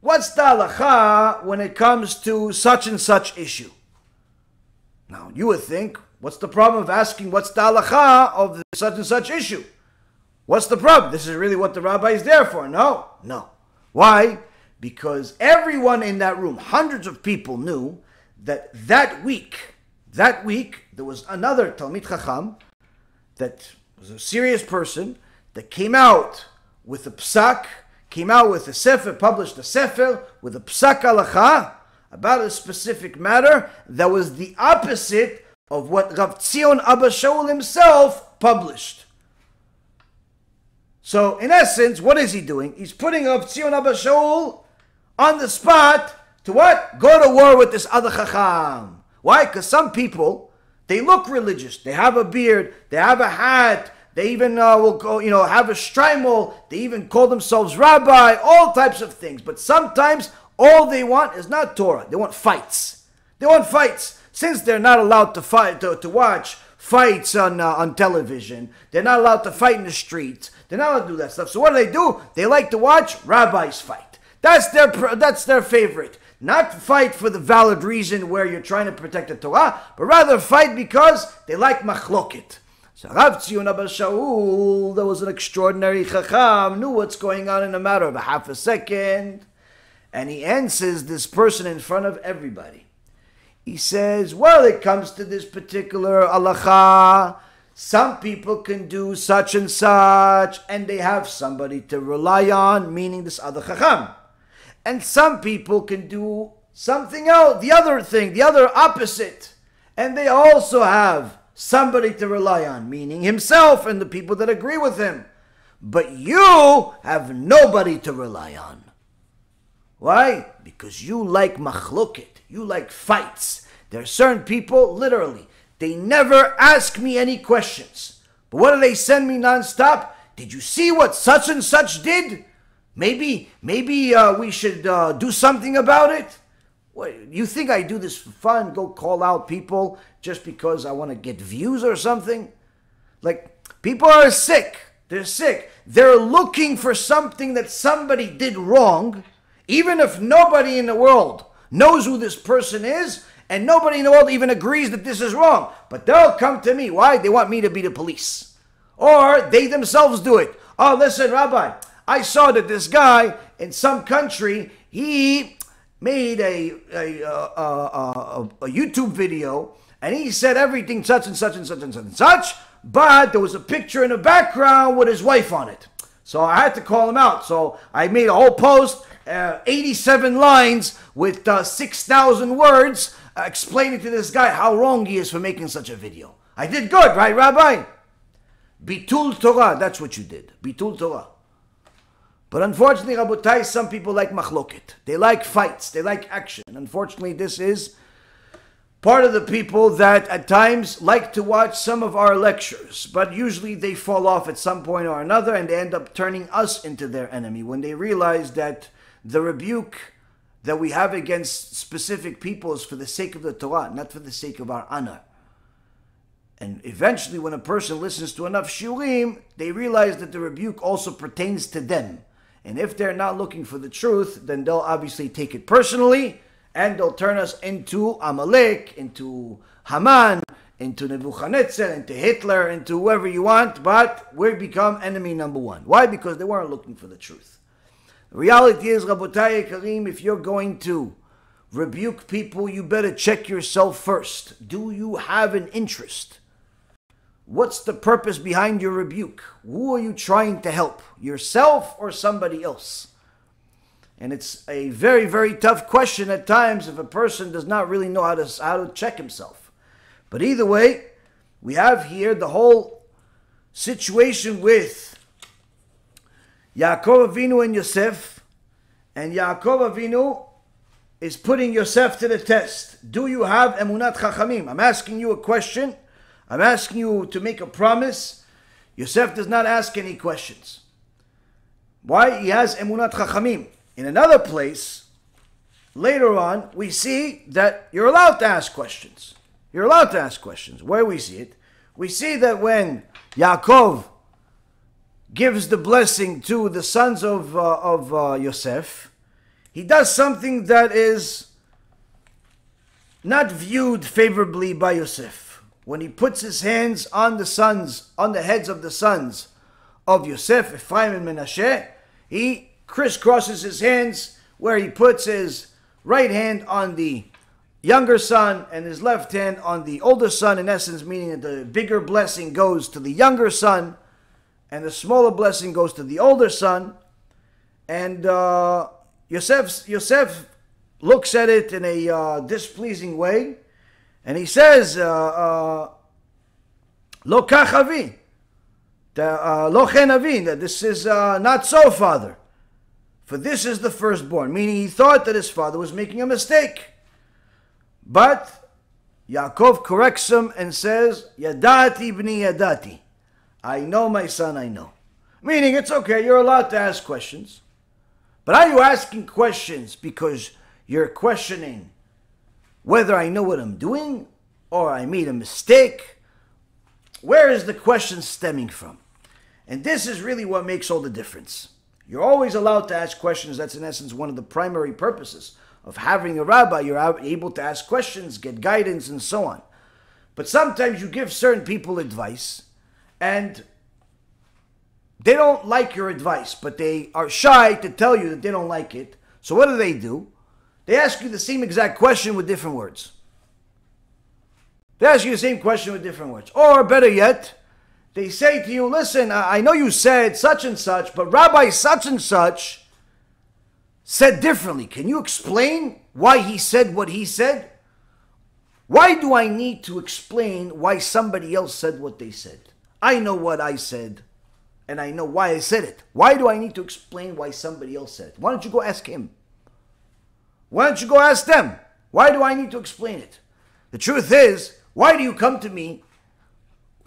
what's the halacha when it comes to such and such issue? Now, you would think, what's the problem of asking what's the halacha of such and such issue? What's the problem? This is really what the rabbi is there for. No, no. Why? Because everyone in that room, hundreds of people, knew that that week, that week, there was another Talmid Chacham that was a serious person that came out with a psak, came out with a sefer, published a sefer with a psak halacha, about a specific matter that was the opposite of what Rav Tzion Abba Shaul himself published. So, in essence, what is he doing? He's putting Rav Tzion Abba Shaul on the spot to what? Go to war with this other Chacham. Why? Because some people, they look religious. They have a beard. They have a hat. They even uh, will go, you know, have a shtraimel. They even call themselves rabbi. All types of things. But sometimes all they want is not Torah. They want fights. They want fights. Since they're not allowed to fight, to, to watch fights on uh, on television, they're not allowed to fight in the streets. They're not allowed to do that stuff. So what do they do? They like to watch rabbis fight. That's their that's their favorite. Not fight for the valid reason where you're trying to protect the Torah, but rather fight because they like machloket. So Rav Tzion Abba Shaul, there was an extraordinary Chacham, knew what's going on in a matter of a half a second. And he answers this person in front of everybody. He says, well, it comes to this particular halacha. Some people can do such and such, and they have somebody to rely on, meaning this other Chacham. And some people can do something else, the other thing, the other opposite. And they also have somebody to rely on, meaning himself and the people that agree with him. But you have nobody to rely on. Why? Because you like machloket. You like fights. There are certain people, literally, they never ask me any questions. But what do they send me nonstop? Did you see what such and such did? Maybe, maybe uh, we should uh, do something about it? What, you think I do this for fun, go call out people just because I want to get views or something? Like, people are sick. They're sick. They're looking for something that somebody did wrong. Even if nobody in the world knows who this person is, and nobody in the world even agrees that this is wrong. But they'll come to me. Why? They want me to be the police. Or they themselves do it. Oh, listen, Rabbi, I saw that this guy in some country, he made a, a, a, a, a YouTube video, and he said everything such and such and such and such and such, but there was a picture in the background with his wife on it. So I had to call him out. So I made a whole post. Uh, eighty-seven lines with uh, six thousand words uh, explaining to this guy how wrong he is for making such a video. I did good, right, Rabbi? Bitul Torah, that's what you did. Bitul Torah. But unfortunately, Rabotai, some people like machloket. They like fights. They like action. And unfortunately, this is part of the people that at times like to watch some of our lectures, but usually they fall off at some point or another and they end up turning us into their enemy when they realize that the rebuke that we have against specific people is for the sake of the Torah, not for the sake of our honor. And eventually when a person listens to enough shiurim, they realize that the rebuke also pertains to them. And if they're not looking for the truth, then they'll obviously take it personally and they'll turn us into Amalek, into Haman, into Nebuchadnezzar, into Hitler, into whoever you want, but we become enemy number one. Why? Because they weren't looking for the truth. The reality is, Rabotai Karim, if you're going to rebuke people, you better check yourself first. Do you have an interest? What's the purpose behind your rebuke? Who are you trying to help? Yourself or somebody else? And it's a very, very tough question at times if a person does not really know how to, how to check himself. But either way, we have here the whole situation with Yaakov Avinu and Yosef, and Yaakov Avinu is putting Yosef to the test. Do you have Emunat Chachamim? I'm asking you a question. I'm asking you to make a promise. Yosef does not ask any questions. Why? He has Emunat Chachamim. In another place, later on, we see that you're allowed to ask questions. You're allowed to ask questions. Where we see it, we see that when Yaakov gives the blessing to the sons of, uh, of uh, Yosef, he does something that is not viewed favorably by Yosef. When he puts his hands on the sons, on the heads of the sons of Yosef, Ephraim and Menashe, he crisscrosses his hands where he puts his right hand on the younger son and his left hand on the older son, in essence meaning that the bigger blessing goes to the younger son and the smaller blessing goes to the older son. And uh, Yosef, Yosef looks at it in a uh, displeasing way, and he says, Lo kach avi, lo chen avi, that this is uh, not so, father. For this is the firstborn, meaning he thought that his father was making a mistake. But Yaakov corrects him and says, Yadati bni yadati. I know, my son, I know. Meaning, it's okay, you're allowed to ask questions. But are you asking questions because you're questioning whether I know what I'm doing or I made a mistake? Where is the question stemming from? And this is really what makes all the difference. You're always allowed to ask questions. That's, in essence, one of the primary purposes of having a rabbi. You're able to ask questions, get guidance, and so on. But sometimes you give certain people advice, and they don't like your advice, but they are shy to tell you that they don't like it. So what do they do? They ask you the same exact question with different words. They ask you the same question with different words. Or better yet, they say to you, listen, I know you said such and such, but Rabbi such and such said differently. Can you explain why he said what he said? Why do I need to explain why somebody else said what they said? I know what I said, and I know why I said it. Why do I need to explain why somebody else said it? Why don't you go ask him? Why don't you go ask them? Why do I need to explain it? The truth is, why do you come to me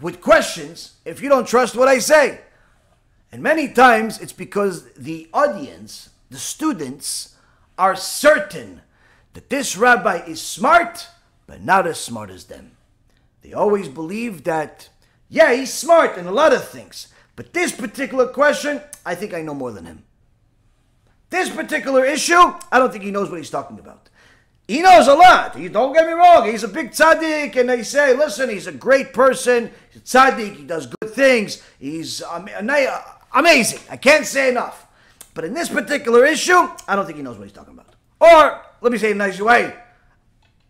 with questions if you don't trust what I say? And many times, it's because the audience, the students, are certain that this rabbi is smart, but not as smart as them. They always believe that, yeah, he's smart in a lot of things, but this particular question, I think I know more than him. This particular issue, I don't think he knows what he's talking about. He knows a lot. He, don't get me wrong. He's a big tzaddik, and they say, listen, he's a great person. He's a tzaddik. He does good things. He's um, amazing. I can't say enough. But in this particular issue, I don't think he knows what he's talking about. Or, let me say it in a nice way,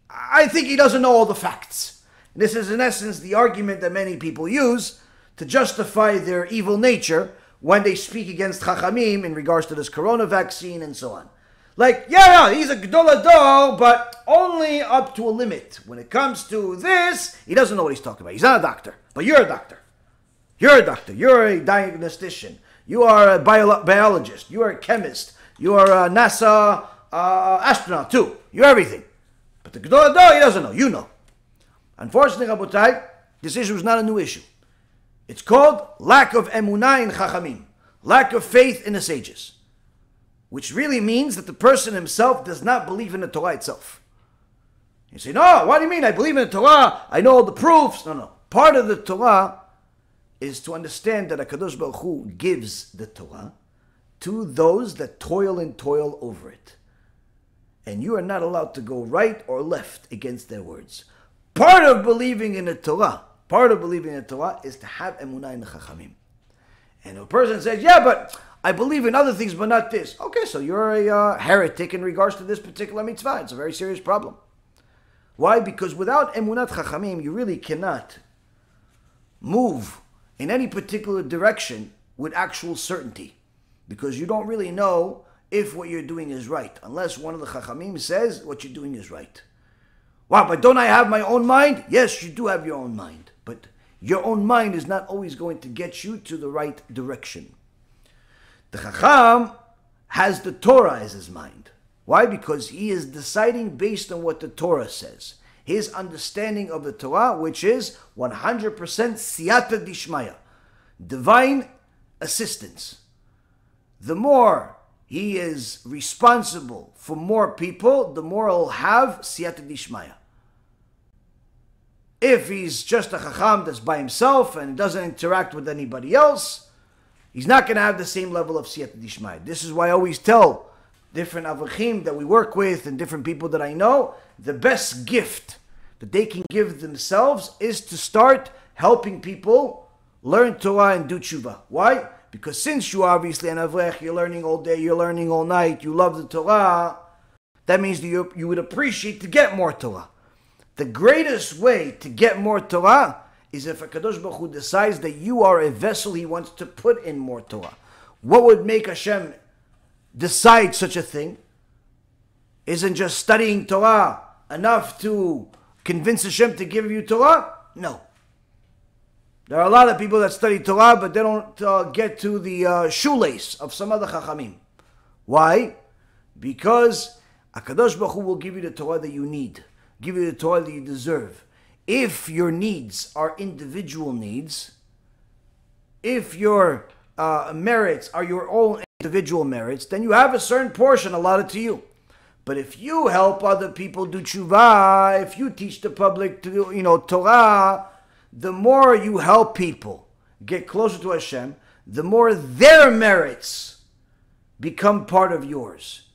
I think he doesn't know all the facts. This is, in essence, the argument that many people use to justify their evil nature when they speak against Chachamim in regards to this corona vaccine and so on. Like, yeah, he's a gdolador, but only up to a limit. When it comes to this, he doesn't know what he's talking about. He's not a doctor, but you're a doctor. You're a doctor. You're a diagnostician. You are a bio biologist. You are a chemist. You are a NASA uh, astronaut, too. You're everything. But the gdolador, he doesn't know. You know. Unfortunately, Rabotai, this issue is not a new issue. It's called lack of emunah in Chachamim, lack of faith in the sages, which really means that the person himself does not believe in the Torah itself. You say, no, what do you mean? I believe in the Torah. I know all the proofs. No, no. Part of the Torah is to understand that HaKadosh Baruch Hu gives the Torah to those that toil and toil over it. And you are not allowed to go right or left against their words. Part of believing in the Torah, part of believing in the Torah is to have emunah in the Chachamim. And a person says, yeah, but I believe in other things, but not this. Okay, so you're a uh, heretic in regards to this particular mitzvah. It's a very serious problem. Why? Because without emunat chachamim, you really cannot move in any particular direction with actual certainty, because you don't really know if what you're doing is right, unless one of the chachamim says what you're doing is right. Wow, but don't I have my own mind? Yes, you do have your own mind, but your own mind is not always going to get you to the right direction. The chacham has the Torah as his mind. Why? Because he is deciding based on what the Torah says. His understanding of the Torah, which is one hundred percent siyata dishmaya, divine assistance. The more he is responsible for more people, the more he'll have siyata dishmaya. If he's just a chacham that's by himself and doesn't interact with anybody else, he's not going to have the same level of siyata dishmaya. This is why I always tell different avachim that we work with and different people that I know, the best gift that they can give themselves is to start helping people learn Torah and do tshuva. Why? Because since you obviously an avrech, you're learning all day, you're learning all night, you love the Torah, that means that you, you would appreciate to get more Torah. The greatest way to get more Torah is if HaKadosh Baruch Hu decides that you are a vessel he wants to put in more Torah. What would make Hashem decide such a thing? Isn't just studying Torah enough to convince Hashem to give you Torah? No. There are a lot of people that study Torah, but they don't uh, get to the uh, shoelace of some other chachamim. Why? Because HaKadosh Baruch Hu will give you the Torah that you need, give you the Torah that you deserve. If your needs are individual needs, if your uh, merits are your own individual merits, then you have a certain portion allotted to you. But if you help other people do tshuva, if you teach the public to do, you know, Torah, the more you help people get closer to Hashem, the more their merits become part of yours.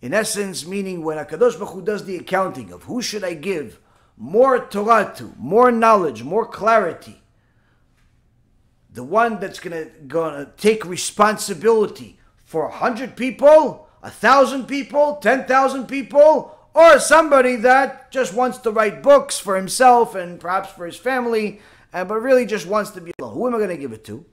In essence, meaning when HaKadosh Baruch Hu does the accounting of who should I give more Torah to, more knowledge, more clarity, the one that's gonna, gonna take responsibility for a hundred people, a thousand people, ten thousand people, or somebody that just wants to write books for himself and perhaps for his family, and but really just wants to be alone. Who am I going to give it to?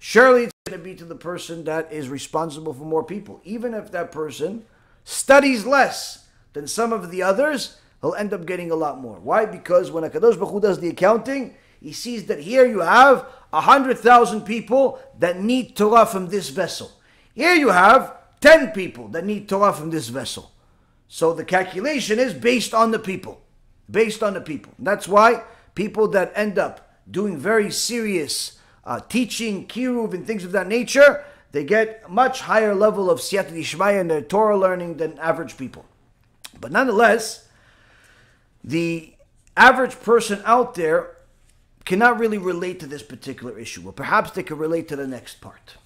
Surely it's going to be to the person that is responsible for more people. Even if that person studies less than some of the others, he'll end up getting a lot more. Why? Because when HaKadosh Baruch Hu does the accounting, he sees that here you have a hundred thousand people that need Torah from this vessel. Here you have ten people that need Torah from this vessel. So the calculation is based on the people. Based on the people. That's why people that end up doing very serious uh, teaching, kiruv, and things of that nature, they get a much higher level of siyata dishmaya in their Torah learning than average people. But nonetheless, the average person out there cannot really relate to this particular issue. Well, perhaps they can relate to the next part.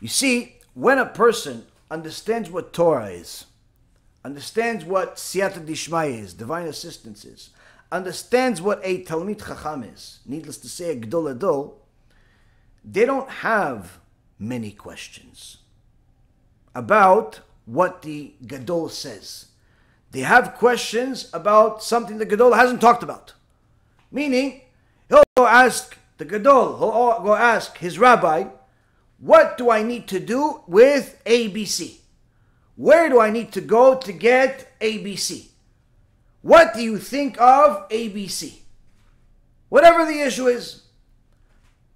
You see, when a person understands what Torah is, understands what siyata dishmaya is, divine assistance is, understands what a Talmid Chacham is, needless to say, a Gdol Adol, they don't have many questions about what the Gadol says. They have questions about something the Gadol hasn't talked about. Meaning, he'll go ask the Gadol, he'll go ask his rabbi, what do I need to do with A B C? Where do I need to go to get A B C? What do you think of A B C? Whatever the issue is.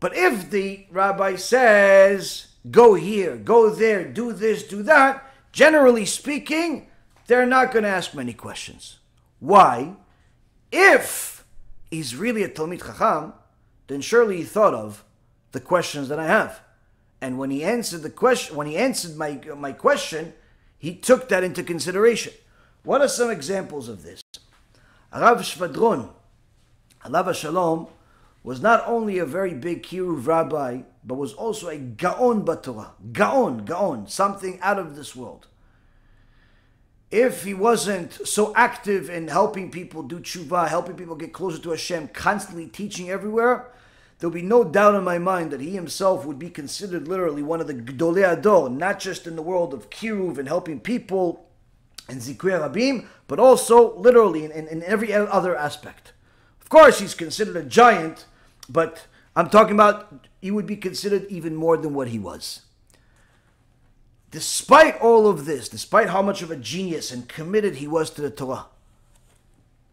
But if the rabbi says, go here, go there, do this, do that, generally speaking, they're not going to ask many questions. Why? If he's really a Talmid Chacham, then surely he thought of the questions that I have. And when he answered the question, when he answered my my question, he took that into consideration. What are some examples of this? Rav Shpadron, alav hashalom, was not only a very big Kiruv rabbi, but was also a gaon b'torah, gaon, gaon, something out of this world. If he wasn't so active in helping people do tshuva, helping people get closer to Hashem, constantly teaching everywhere, there'll be no doubt in my mind that he himself would be considered literally one of the Gdolei Ador, not just in the world of Kiruv and helping people and Zikrei Rabim, but also literally in, in, in every other aspect. Of course, he's considered a giant, but I'm talking about he would be considered even more than what he was. Despite all of this, despite how much of a genius and committed he was to the Torah,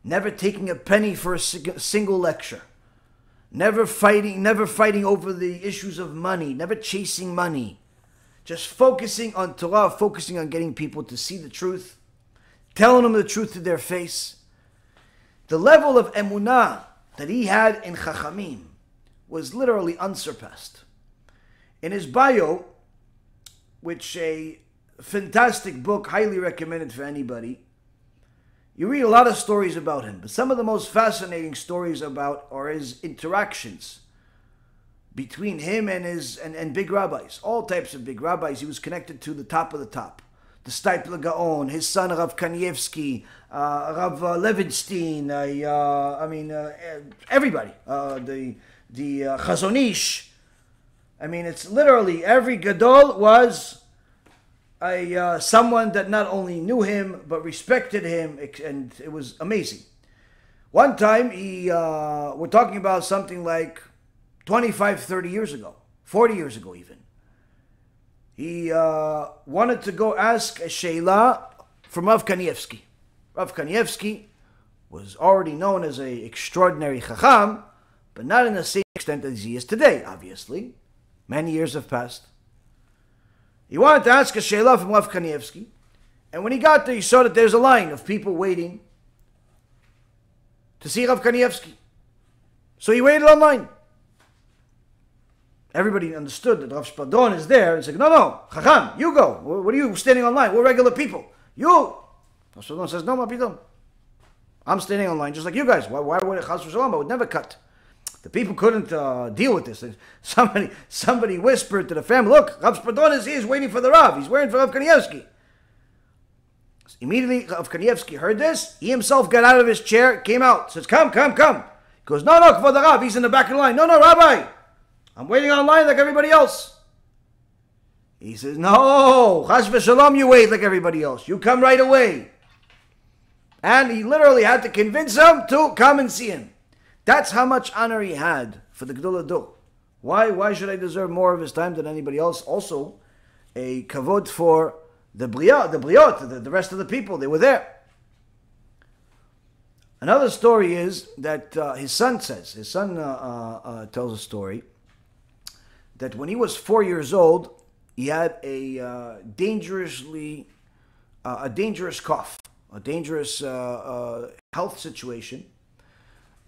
never taking a penny for a single lecture, never fighting, never fighting over the issues of money, never chasing money, just focusing on Torah, focusing on getting people to see the truth, telling them the truth to their face. The level of emunah that he had in Chachamim was literally unsurpassed. In his bio, which a fantastic book, highly recommended for anybody, you read a lot of stories about him, but some of the most fascinating stories about are his interactions between him and his and, and big rabbis, all types of big rabbis. He was connected to the top of the top, the Stipler Gaon, his son Rav Kanievsky, uh, Rav Levinstein, uh, uh, I mean uh, everybody, uh, the the uh, Chazon Ish. I mean, it's literally every gadol was A, uh, someone that not only knew him, but respected him, and it was amazing. One time, he, uh, we're talking about something like twenty-five, thirty years ago, forty years ago even. He uh, wanted to go ask a sheila from Rav Kanievsky. Rav Kanievsky was already known as an extraordinary chacham, but not in the same extent as he is today, obviously. Many years have passed. He wanted to ask a sheila from Rav Kanievsky, and when he got there, he saw that there's a line of people waiting to see Rav Kanievsky. So he waited online. Everybody understood that Rav Shpadron is there and said, "No, no, Chacham, you go. What are you standing online? We're regular people. You." Rav Shpadron says, "No, ma pidom. I'm standing online just like you guys. Why, why would it Chas v'Shalom? I would never cut." The people couldn't uh, deal with this. Somebody somebody whispered to the family, "Look, Rav Shpadron is here, he's waiting for the Rav. He's waiting for Rav Kanievsky." So immediately, Rav Kanievsky heard this. He himself got out of his chair, came out, says, "Come, come, come." He goes, "No, no, for the Rav, he's in the back of the line." "No, no, Rabbi, I'm waiting online like everybody else." He says, "No, Chas v'Shalom, you wait like everybody else. You come right away." And he literally had to convince him to come and see him. That's how much honor he had for the Gdolei Ador. Why, why should I deserve more of his time than anybody else? Also, a kavod for the Briot, the, Briot, the, the rest of the people. They were there. Another story is that uh, his son says, his son uh, uh, uh, tells a story, that when he was four years old, he had a uh, dangerously, uh, a dangerous cough, a dangerous uh, uh, health situation.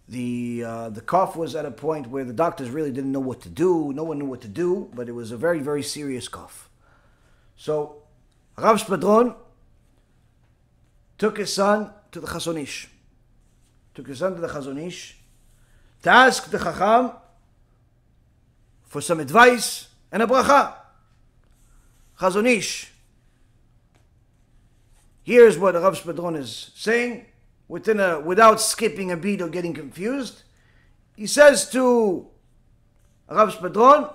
The uh, the cough was at a point where the doctors really didn't know what to do. No one knew what to do, but it was a very, very serious cough. So Rav Shpadron took his son to the Chazon Ish. Took his son to the Chazon Ish to ask the Chacham for some advice and a bracha. Chazon Ish, here's what Rav Shpadron is saying. Within a, without skipping a beat or getting confused, he says to Rav Shpadron,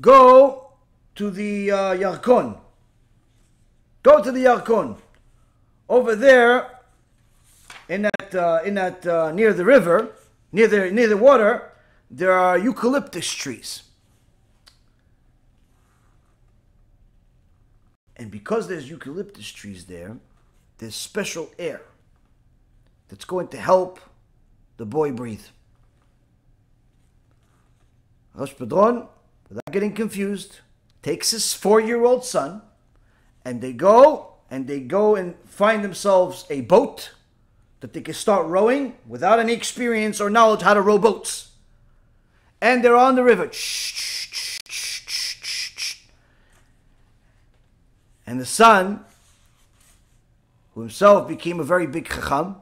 "Go to the uh, Yarkon. Go to the Yarkon. Over there, in that, uh, in that uh, near the river, near the near the water, there are eucalyptus trees. And because there's eucalyptus trees there, there's special air that's going to help the boy breathe." Rav Shpadron, without getting confused, takes his four-year-old son, and they go, and they go and find themselves a boat that they can start rowing without any experience or knowledge how to row boats. And they're on the river. And the son, who himself became a very big chacham,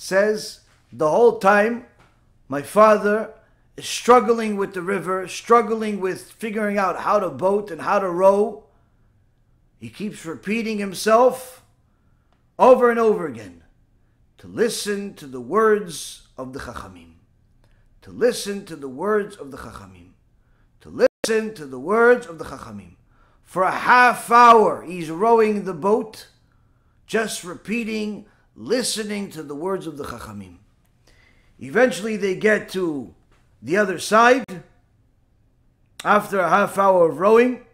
says, "The whole time, my father is struggling with the river, struggling with figuring out how to boat and how to row. He keeps repeating himself over and over again to listen to the words of the Chachamim, to listen to the words of the Chachamim. To listen to the words of the Chachamim. For a half hour, he's rowing the boat, just repeating, listening to the words of the Chachamim. Eventually they get to the other side, after a half hour of rowing,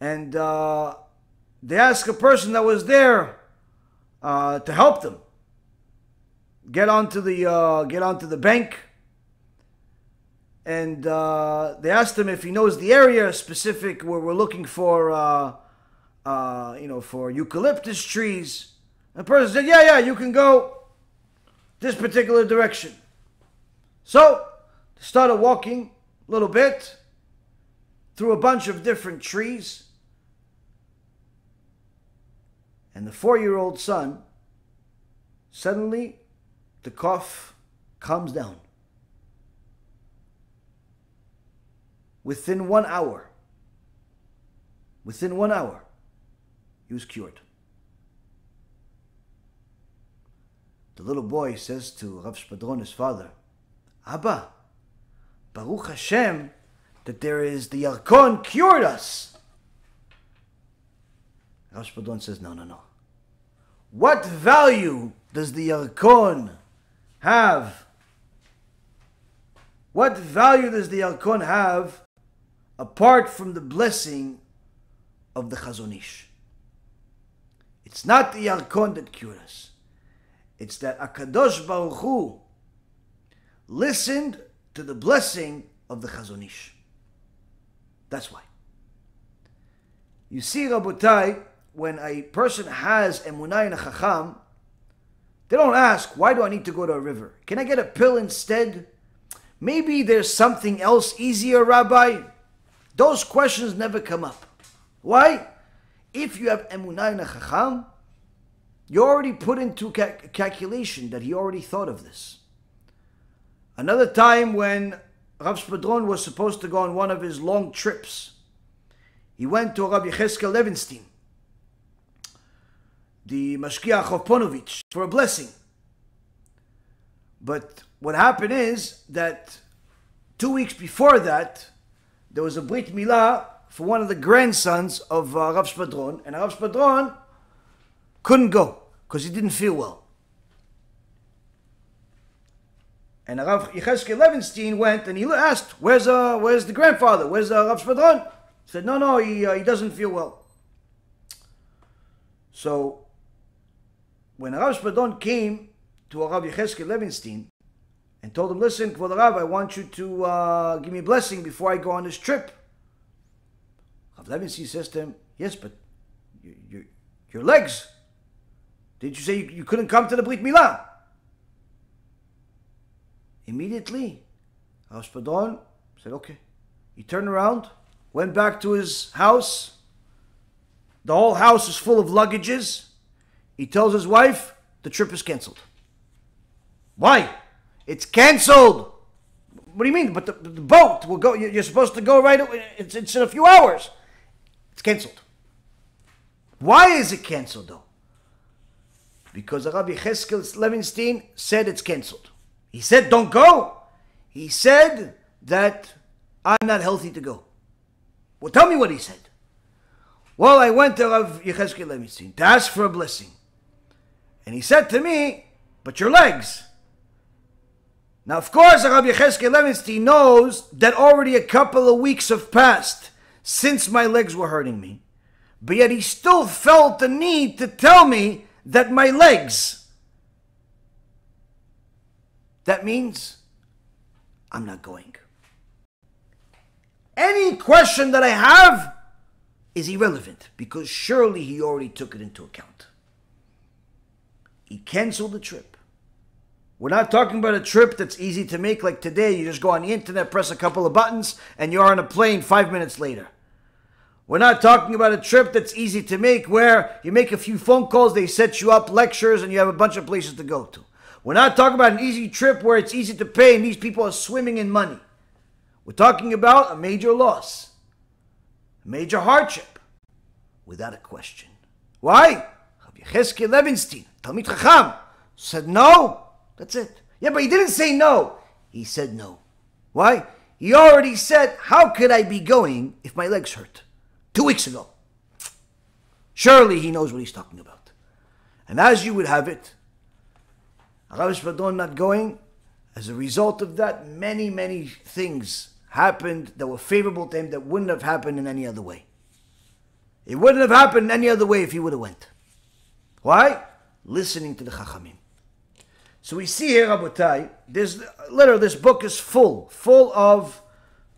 and uh, they ask a person that was there uh, to help them get onto the uh, get onto the bank, and uh, they asked him if he knows the area specific where we're looking for, uh, uh, you know, for eucalyptus trees. And the person said, "Yeah, yeah, you can go this particular direction." So they started walking a little bit through a bunch of different trees, and the four-year-old son, suddenly the cough calms down. Within one hour, within one hour, he was cured. The little boy says to Rav Shpadron, his father, "Abba, Baruch Hashem, that there is the Yarkon cured us." Rav Shpadron says, no, no, no. What value does the Yarkon have? What value does the Yarkon have apart from the blessing of the Chazon Ish? It's not the Yarkon that cured us. It's that HaKadosh Baruch Hu listened to the blessing of the Chazon Ish. That's why. You see, Rabotai, when a person has emunah in a chacham, they don't ask, why do I need to go to a river? Can I get a pill instead? Maybe there's something else easier, Rabbi. Those questions never come up. Why? If you have emunah in a chacham, you already put into ca calculation that he already thought of this. Another time when Rav Shpadron was supposed to go on one of his long trips, he went to Rabbi Cheskel Levinstein, the Mashkiach of Ponovich, for a blessing. But what happened is that two weeks before that, there was a Brit Milah for one of the grandsons of uh, Rav Shpadron, and Rav Shpadron couldn't go because he didn't feel well. And Rav Yechezkel Levinstein went and he asked, where's, uh, where's the grandfather? Where's uh, Rav Shpadron? He said, no, no, he, uh, he doesn't feel well. So when Rav Shpadron came to Rav Yechezkel Levinstein and told him, listen, Kvod Rav, I want you to uh, give me a blessing before I go on this trip. Rav Levinstein says to him, yes, but you, you, your legs, did you say you, you couldn't come to the Brit Milah? Immediately, Rav Shpadron said, okay. He turned around, went back to his house. The whole house is full of luggages. He tells his wife, the trip is canceled. Why? It's canceled. What do you mean? But the, the boat will go. You're supposed to go right away. It's, it's in a few hours. It's canceled. Why is it canceled, though? Because Rabbi Cheskel Levinstein said it's canceled. He said, don't go. He said that I'm not healthy to go. Well, tell me what he said. Well, I went to Rav Yechezkel Levinstein to ask for a blessing. And he said to me, but your legs. Now, of course, Rav Yechezkel Levinstein knows that already a couple of weeks have passed since my legs were hurting me. But yet he still felt the need to tell me that my legs. That means I'm not going. Any question that I have is irrelevant because surely he already took it into account. He canceled the trip. We're not talking about a trip that's easy to make like today. You just go on the internet, press a couple of buttons, and you're on a plane five minutes later. We're not talking about a trip that's easy to make where you make a few phone calls, they set you up, lectures, and you have a bunch of places to go to. We're not talking about an easy trip where it's easy to pay and these people are swimming in money. We're talking about a major loss, a major hardship, without a question. Why? Rabbi Yechezkel Levinstein, Talmid Chacham, said no. That's it. Yeah, but he didn't say no. He said no. Why? He already said, how could I be going if my legs hurt? Two weeks ago. Surely he knows what he's talking about. And as you would have it, Rav Shpadron not going, as a result of that, many, many things happened that were favorable to him that wouldn't have happened in any other way. It wouldn't have happened any other way if he would have went. Why? Listening to the Chachamim. So we see here, Rabotai, this literally this book is full, full of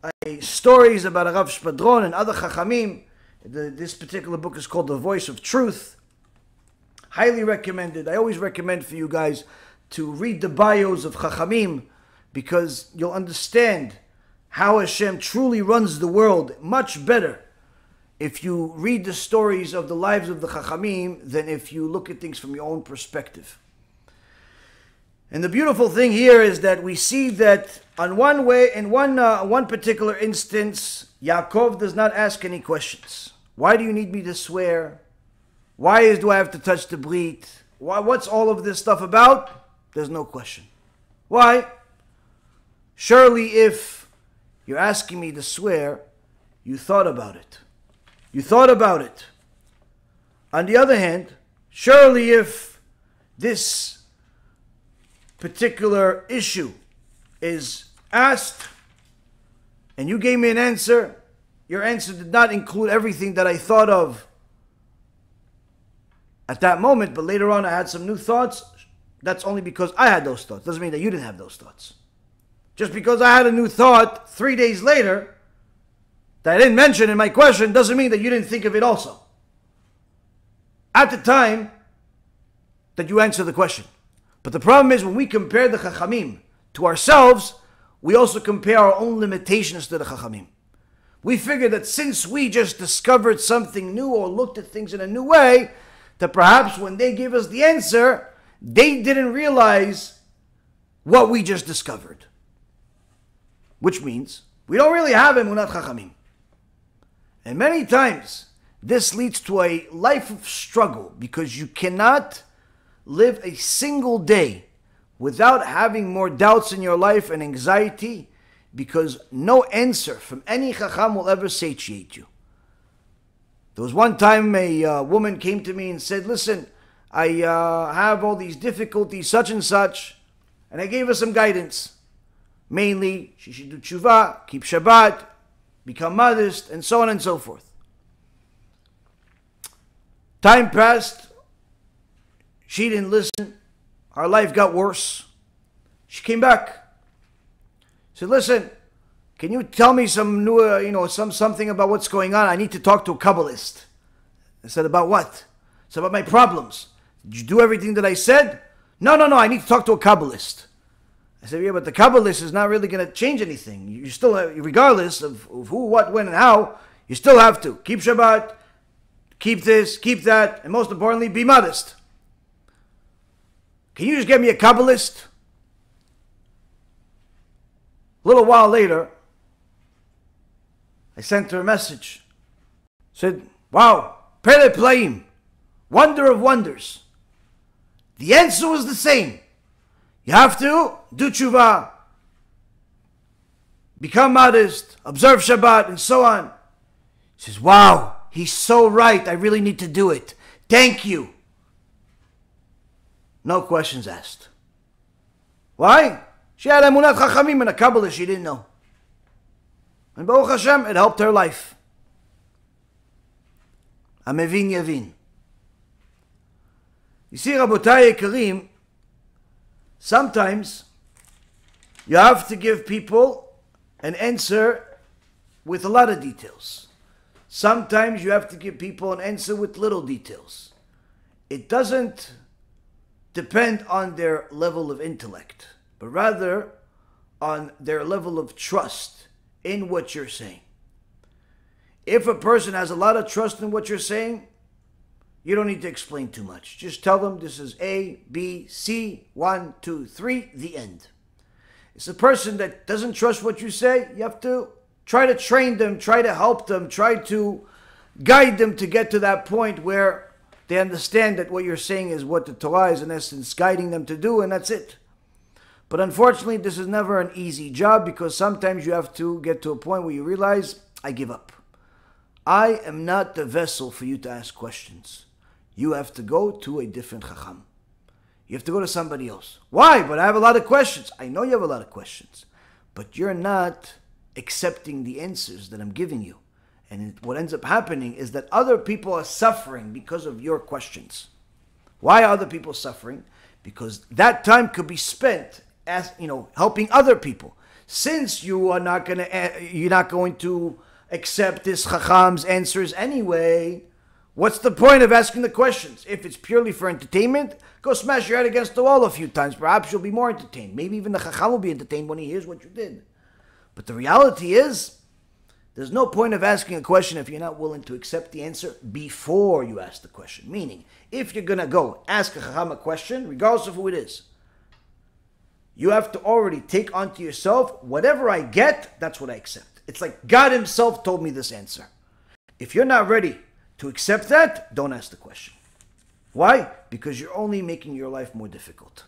uh, stories about Rav Shpadron and other Chachamim. The, this particular book is called The Voice of Truth. Highly recommended. I always recommend for you guys to read the bios of Chachamim, because you'll understand how Hashem truly runs the world much better if you read the stories of the lives of the Chachamim than if you look at things from your own perspective. And the beautiful thing here is that we see that on one way, in one, uh, one particular instance, Yaakov does not ask any questions. Why do you need me to swear? Why is, do I have to touch the Brit? Why, what's all of this stuff about? There's no question. Why? Surely if you're asking me to swear, you thought about it. You thought about it. On the other hand, surely if this particular issue is asked and you gave me an answer, your answer did not include everything that I thought of at that moment, but later on I had some new thoughts, that's only because I had those thoughts. Doesn't mean that you didn't have those thoughts. Just because I had a new thought three days later that I didn't mention in my question doesn't mean that you didn't think of it also at the time that you answered the question. But the problem is, when we compare the Chachamim to ourselves, we also compare our own limitations to the Chachamim. We figure that since we just discovered something new or looked at things in a new way, that perhaps when they give us the answer, they didn't realize what we just discovered. Which means, we don't really have Emunat Chachamim. And many times, this leads to a life of struggle, because you cannot live a single day without having more doubts in your life and anxiety, because no answer from any Chacham will ever satiate you. There was one time a uh, woman came to me and said, listen, I uh, have all these difficulties, such and such, and I gave her some guidance. Mainly, she should do tshuva, keep Shabbat, become modest, and so on and so forth. Time passed. She didn't listen. Our life got worse. She came back. She said, listen, can you tell me some new, uh, you know, some something about what's going on? I need to talk to a Kabbalist. I said, about what? It's about my problems. Did you do everything that I said? No, no, no, I need to talk to a Kabbalist. I said, yeah, but the Kabbalist is not really going to change anything. You still have, regardless of, of who, what, when, and how, you still have to keep Shabbat, keep this, keep that, and most importantly, be modest. Can you just get me a Kabbalist? A little while later, I sent her a message. Said, wow, Pele Plaim, wonder of wonders. The answer was the same. You have to do tshuva, become modest, observe Shabbat, and so on. He says, wow, he's so right. I really need to do it. Thank you. No questions asked. Why? She had Emunat Chachamim and a Kabbalah she didn't know. And Baruch Hashem, it helped her life. Amevin Yavin. You see, Rabotai Karim, sometimes you have to give people an answer with a lot of details. Sometimes you have to give people an answer with little details. It doesn't depend on their level of intellect, but rather on their level of trust in what you're saying. If a person has a lot of trust in what you're saying, you don't need to explain too much. Just tell them this is A, B, C, one, two, three, the end. It's a person that doesn't trust what you say, you have to try to train them, try to help them, try to guide them to get to that point where they understand that what you're saying is what the Torah is, in essence, guiding them to do, and that's it. But unfortunately, this is never an easy job, because sometimes you have to get to a point where you realize, I give up. I am not the vessel for you to ask questions. You have to go to a different Chacham. You have to go to somebody else. Why? But I have a lot of questions. I know you have a lot of questions, but you're not accepting the answers that I'm giving you. And what ends up happening is that other people are suffering because of your questions. Why are other people suffering? Because that time could be spent as, you know, helping other people. Since you are not going to, you're not going to accept this Chacham's answers anyway, what's the point of asking the questions? If it's purely for entertainment, go smash your head against the wall a few times. Perhaps you'll be more entertained. Maybe even the Chacham will be entertained when he hears what you did. But the reality is, there's no point of asking a question if you're not willing to accept the answer before you ask the question. Meaning, if you're going to go ask a Chacham a question, regardless of who it is, you have to already take onto yourself, whatever I get, that's what I accept. It's like God himself told me this answer. If you're not ready to accept that, don't ask the question. Why? Because you're only making your life more difficult.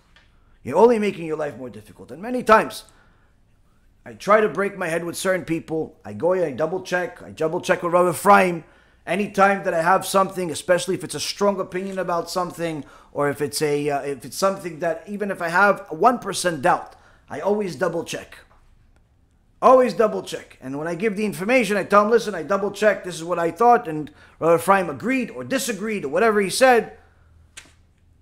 You're only making your life more difficult. And many times, I try to break my head with certain people. I go in, I double check. I double check with Rabbi Freyim. Anytime that I have something, especially if it's a strong opinion about something, or if it's a uh, if it's something that even if I have one percent doubt, I always double check. Always double check. And when I give the information, I tell him, listen, I double check. This is what I thought. And Rabbi Freyim agreed or disagreed or whatever he said.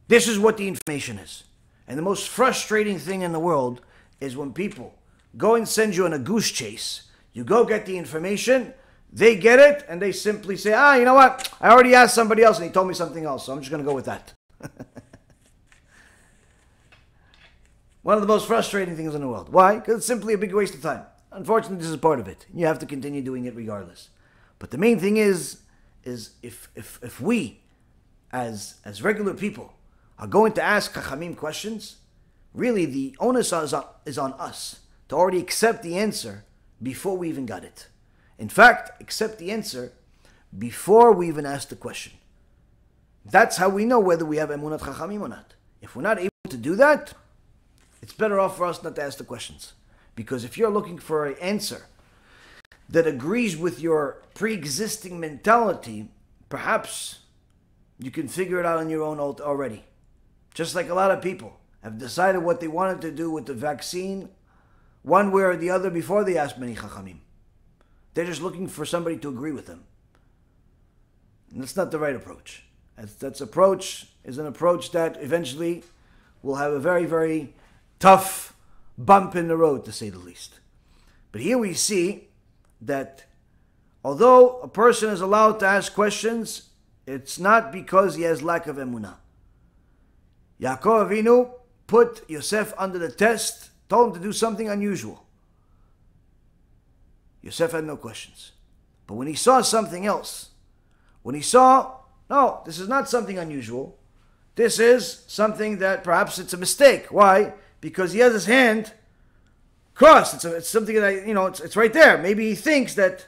This is what the information is. And the most frustrating thing in the world is when people go and send you on a goose chase. You go get the information, they get it, and they simply say, ah, you know what? I already asked somebody else, and he told me something else, so I'm just going to go with that. One of the most frustrating things in the world. Why? Because it's simply a big waste of time. Unfortunately, this is part of it. You have to continue doing it regardless. But the main thing is, is if, if, if we, as, as regular people, are going to ask Chachamim questions, really the onus is on, is on us to already accept the answer before we even got it. In fact, accept the answer before we even ask the question. That's how we know whether we have Emunat Chachamim or not. If we're not able to do that, it's better off for us not to ask the questions. Because if you're looking for an answer that agrees with your pre-existing mentality, perhaps you can figure it out on your own already. Just like a lot of people have decided what they wanted to do with the vaccine one way or the other before they ask many Chachamim. They're just looking for somebody to agree with them. And that's not the right approach. That's, that's approach is an approach that eventually will have a very, very tough bump in the road, to say the least. But here we see that although a person is allowed to ask questions, it's not because he has lack of emunah. Yaakov Avinu put Yosef under the test, told him to do something unusual. Yosef had no questions. But when he saw something else, when he saw, no, this is not something unusual. This is something that perhaps it's a mistake. Why? Because he has his hand crossed. It's, a, it's something that, I, you know, it's, it's right there. Maybe he thinks that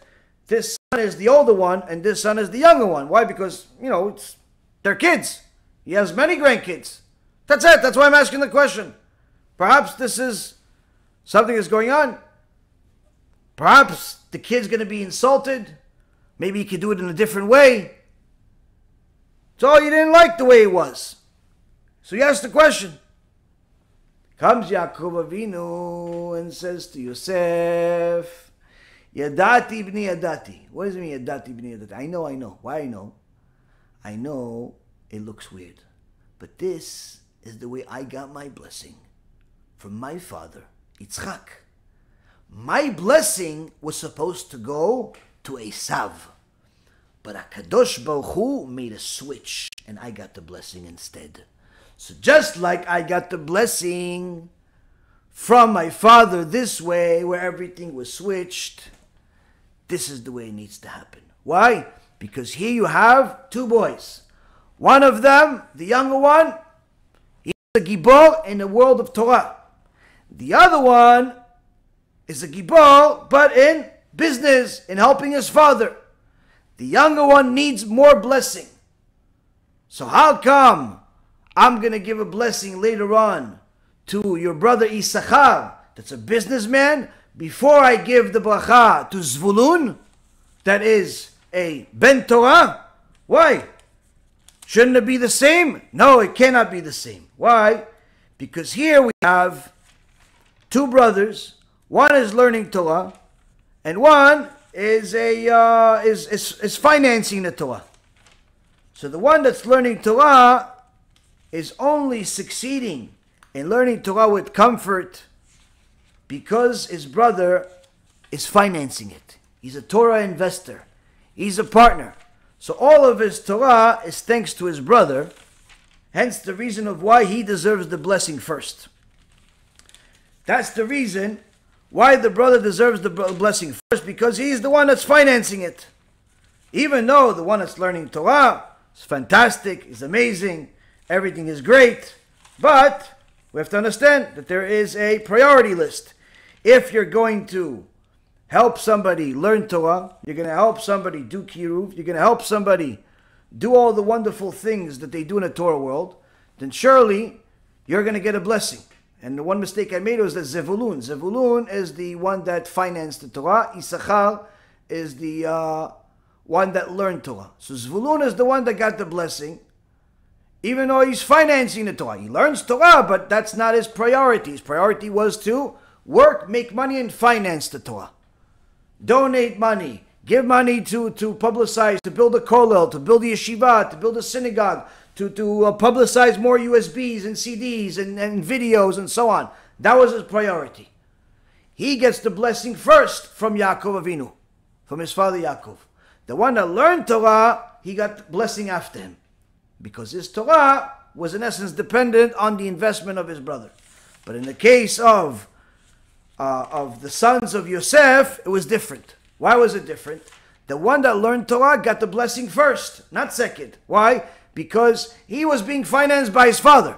this son is the older one and this son is the younger one. Why? Because, you know, it's, they're kids. He has many grandkids. That's it. That's why I'm asking the question. Perhaps this is something that's going on. Perhaps the kid's going to be insulted. Maybe he could do it in a different way. So you didn't like the way it was. So you asked the question. Comes Yaakov Avinu and says to Yosef, Yadati b'ni yadati. What does it mean, Yadati b'ni yadati? I know, I know. Why I know? I know it looks weird. But this is the way I got my blessing. From my father, Yitzchak. My blessing was supposed to go to Esav. But HaKadosh Baruch Hu made a switch, and I got the blessing instead. So just like I got the blessing from my father this way, where everything was switched, this is the way it needs to happen. Why? Because here you have two boys. One of them, the younger one, he's a Gibor in the world of Torah. The other one is a gibor, but in business, in helping his father. The younger one needs more blessing. So how come I'm going to give a blessing later on to your brother Issachar, that's a businessman, before I give the bracha to Zvulun, that is a Ben Torah. Why? Shouldn't it be the same? No, it cannot be the same. Why? Because here we have two brothers. One is learning Torah, and one is a uh, is, is is financing the Torah. So the one that's learning Torah is only succeeding in learning Torah with comfort because his brother is financing it. He's a Torah investor. He's a partner. So all of his Torah is thanks to his brother, hence the reason of why he deserves the blessing first. That's the reason why the brother deserves the blessing first, because he's the one that's financing it. Even though the one that's learning Torah is fantastic, is amazing, everything is great, but we have to understand that there is a priority list. If you're going to help somebody learn Torah, you're going to help somebody do Kiruv, you're going to help somebody do all the wonderful things that they do in the Torah world, then surely you're going to get a blessing. And the one mistake I made was that Zevulun. Zevulun is the one that financed the Torah. Issachar is the uh, one that learned Torah. So Zvulun is the one that got the blessing, even though he's financing the Torah. He learns Torah, but that's not his priority. His priority was to work, make money, and finance the Torah. Donate money, give money to, to publicize, to build a kollel, to build a yeshiva, to build a synagogue, to, to uh, publicize more U S Bs and C Ds and, and videos and so on. That was his priority. He gets the blessing first from Yaakov Avinu, from his father Yaakov. The one that learned Torah, he got the blessing after him, because his Torah was in essence dependent on the investment of his brother. But in the case of Uh, of the sons of Yosef, it was different. Why was it different? The one that learned Torah got the blessing first, not second. Why? Because he was being financed by his father.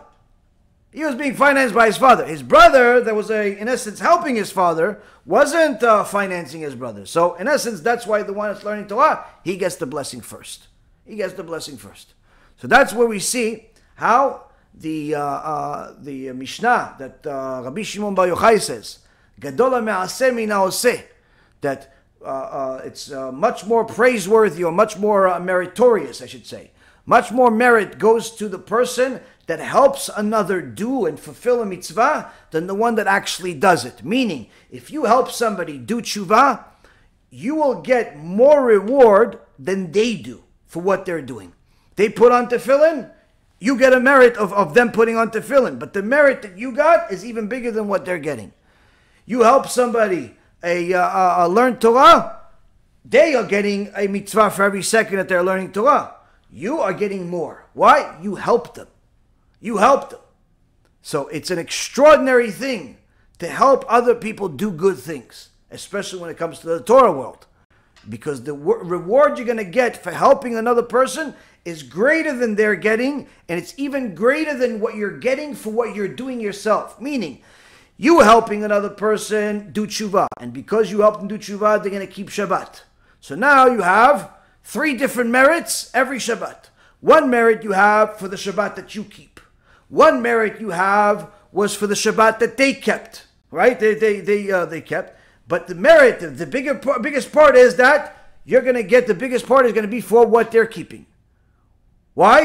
He was being financed by his father. His brother, that was a, in essence helping his father, wasn't uh, financing his brother. So in essence, that's why the one that's learning Torah, he gets the blessing first. He gets the blessing first. So that's where we see how the uh, uh, the Mishnah that uh, Rabbi Shimon Bar Yochai says, that uh, uh, it's uh, much more praiseworthy, or much more uh, meritorious, I should say. Much more merit goes to the person that helps another do and fulfill a mitzvah than the one that actually does it. Meaning, if you help somebody do tshuva, you will get more reward than they do for what they're doing. They put on tefillin, you get a merit of, of them putting on tefillin, but the merit that you got is even bigger than what they're getting. You help somebody a, uh, uh, learn Torah, they are getting a mitzvah for every second that they're learning Torah. You are getting more. Why? You helped them. You helped them. So it's an extraordinary thing to help other people do good things, especially when it comes to the Torah world. Because the reward you're going to get for helping another person is greater than they're getting, and it's even greater than what you're getting for what you're doing yourself. Meaning, you were helping another person do tshuva, and because you helped them do tshuva, they're going to keep Shabbat. So now you have three different merits every Shabbat. One merit you have for the Shabbat that you keep. One merit you have was for the Shabbat that they kept, right? They they they uh, they kept. But the merit, the bigger biggest part is that you're going to get the biggest part is going to be for what they're keeping. Why?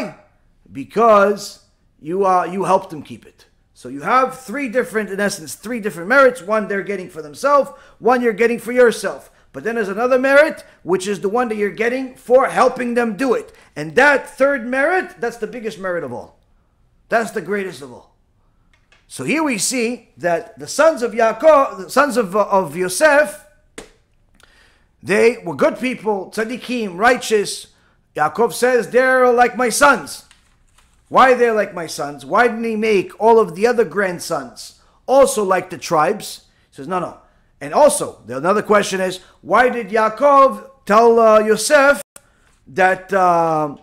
Because you uh, you helped them keep it. So you have three different, in essence, three different merits. One they're getting for themselves, one you're getting for yourself. But then there's another merit, which is the one that you're getting for helping them do it. And that third merit, that's the biggest merit of all. That's the greatest of all. So here we see that the sons of Yaakov, the sons of, of Yosef, they were good people, tzaddikim, righteous. Yaakov says, they're like my sons. Why they're like my sons? Why didn't he make all of the other grandsons also like the tribes? He says, no, no. And also, the another question is, why did Yaakov tell uh, Yosef that uh,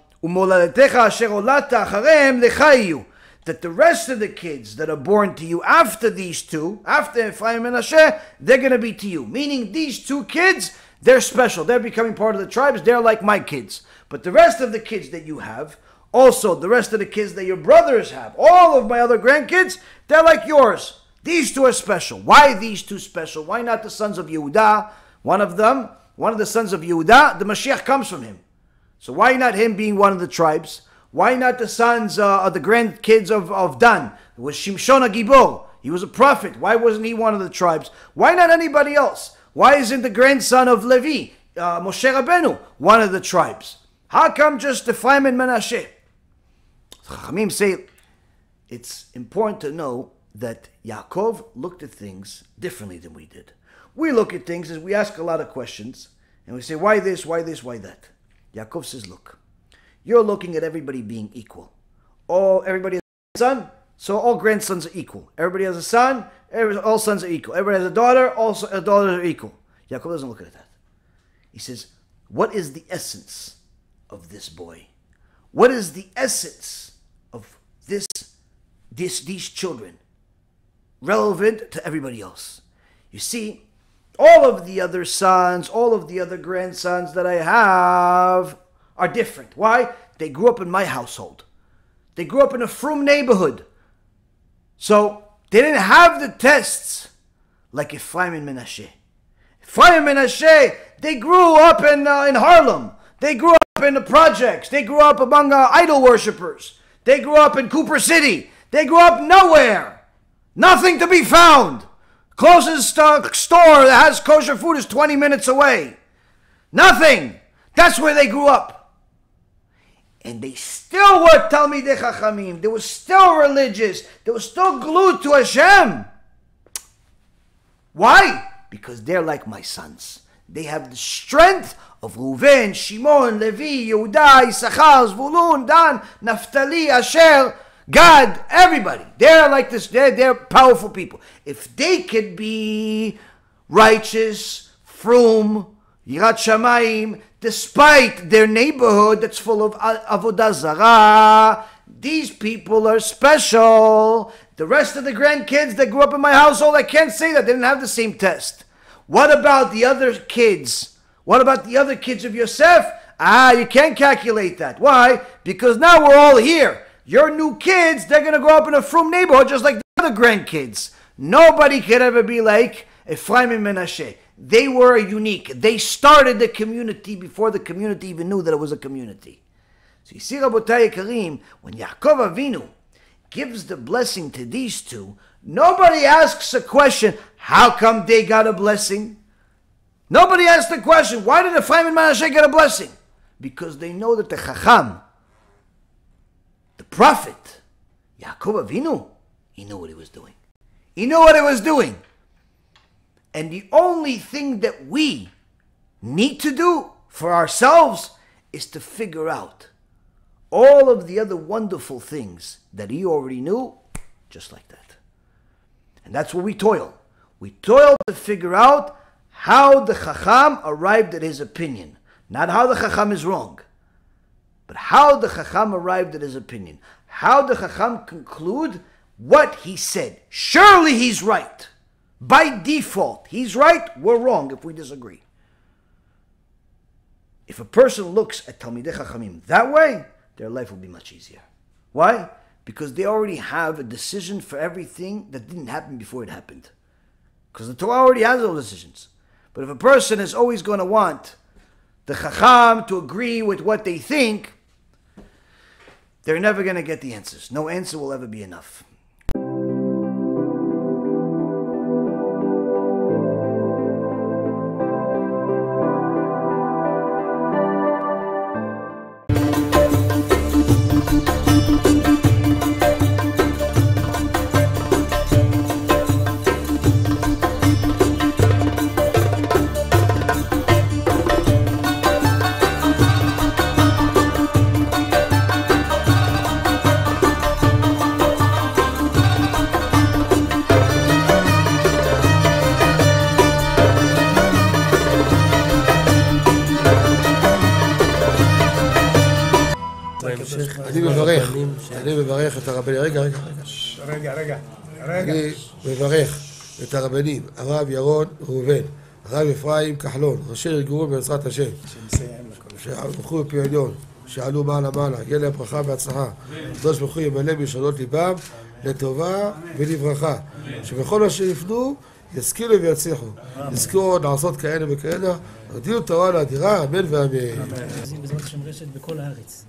that the rest of the kids that are born to you after these two, after Ephraim and Asher, they're going to be to you. Meaning these two kids, they're special. They're becoming part of the tribes. They're like my kids. But the rest of the kids that you have, Also, the rest of the kids that your brothers have, all of my other grandkids, they're like yours. These two are special. Why these two special? Why not the sons of Yehuda? One of them, one of the sons of Yehuda, the Mashiach comes from him. So why not him being one of the tribes? Why not the sons, uh, of the grandkids of, of Dan? It was Shimshon HaGibor. He was a prophet. Why wasn't he one of the tribes? Why not anybody else? Why isn't the grandson of Levi, uh, Moshe Rabbeinu, one of the tribes? How come just Ephraim and Menashe? Chachamim say, it's important to know that Yaakov looked at things differently than we did. We look at things as we ask a lot of questions, and we say, why this, why this, why that? Yaakov says, look, you're looking at everybody being equal. Oh, everybody has a son, so all grandsons are equal. Everybody has a son, every, all sons are equal. Everybody has a daughter, all so, uh, daughters are equal. Yaakov doesn't look at that. He says, what is the essence of this boy? What is the essence of this, this these children? Relevant to everybody else. You see, all of the other sons, all of the other grandsons that I have are different. Why? They grew up in my household. They grew up in a frum neighborhood. So they didn't have the tests like Ephraim and Menashe. Ephraim and Menashe, they grew up in, uh, in Harlem. They grew up in the projects. They grew up among uh, idol worshippers. They grew up in Cooper City. They grew up nowhere. Nothing to be found. Closest uh, store that has kosher food is twenty minutes away. Nothing. That's where they grew up. And they still were Talmid Chachamim. They were still religious. They were still glued to Hashem. Why? Because they're like my sons. They have the strength of Reuven, Shimon, Levi, Yehuda, Issachar, Zvulun, Dan, Naphtali, Asher, God, everybody. They're like this. They're, they're powerful people. If they could be righteous, frum, yirat shamayim, despite their neighborhood that's full of avodah zarah, these people are special. The rest of the grandkids that grew up in my household, I can't say that. They didn't have the same test. What about the other kids? What about the other kids of Yosef? Ah, you can't calculate that. Why? Because now we're all here. Your new kids, they're going to grow up in a frum neighborhood just like the other grandkids. Nobody could ever be like Ephraim and Menashe. They were unique. They started the community before the community even knew that it was a community. So you see, Rabotai Karim, when Yaakov Avinu gives the blessing to these two, nobody asks a question, how come they got a blessing? Nobody asks the question, why did Ephraim and Menashe get a blessing? Because they know that the Chacham, the prophet, Yaakov Avinu, he knew what he was doing. He knew what he was doing. And the only thing that we need to do for ourselves is to figure out all of the other wonderful things that he already knew, just like that. And that's where we toil. We toil to figure out how the Chacham arrived at his opinion. Not how the Chacham is wrong. But how the Chacham arrived at his opinion. How the Chacham conclude what he said. Surely he's right. By default, he's right, we're wrong if we disagree. If a person looks at Talmidei Chachamim that way, their life will be much easier. Why? Because they already have a decision for everything that didn't happen before it happened. Because the Torah already has all decisions. But if a person is always going to want the Chacham to agree with what they think, they're never going to get the answers. No answer will ever be enough. רגע, רגע, רגע, רגע, רגע. אני מברך את הרבנים, הרב ירון ראובן, הרב אפרים כחלון, ראשי ארגון בעזרת השם, שהלכו בפיון, שעלו מעלה מעלה, יהיה להם ברכה והצלחה. הקדוש ברוך הוא ימלא משאלות ליבם לטובה ולברכה, שבכל אשר יפנו ישכילו ויצליחו, יזכו לעשות כאלה וכאלה, הודיעו תורה לאדירה, אמן ואמן. בזמן שם רשת בכל הארץ,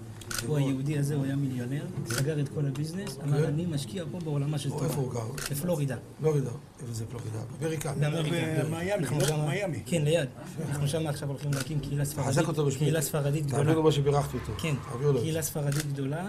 הוא היהודי הזה, הוא היה מיליונר, סגר את כל הביזנס, אמר אני משקיע פה בעולמה של תורה. איפה הוא גר? בפלורידה. פלורידה, איפה זה פלורידה? באמריקה. באמריקה. אנחנו שם מיאמי. כן, ליד. אנחנו שם עכשיו הולכים להקים קהילה ספרדית. חזק אותו בשמי. קהילה ספרדית גדולה. תעביר לו מה שבירכתי אותו. כן, קהילה ספרדית גדולה.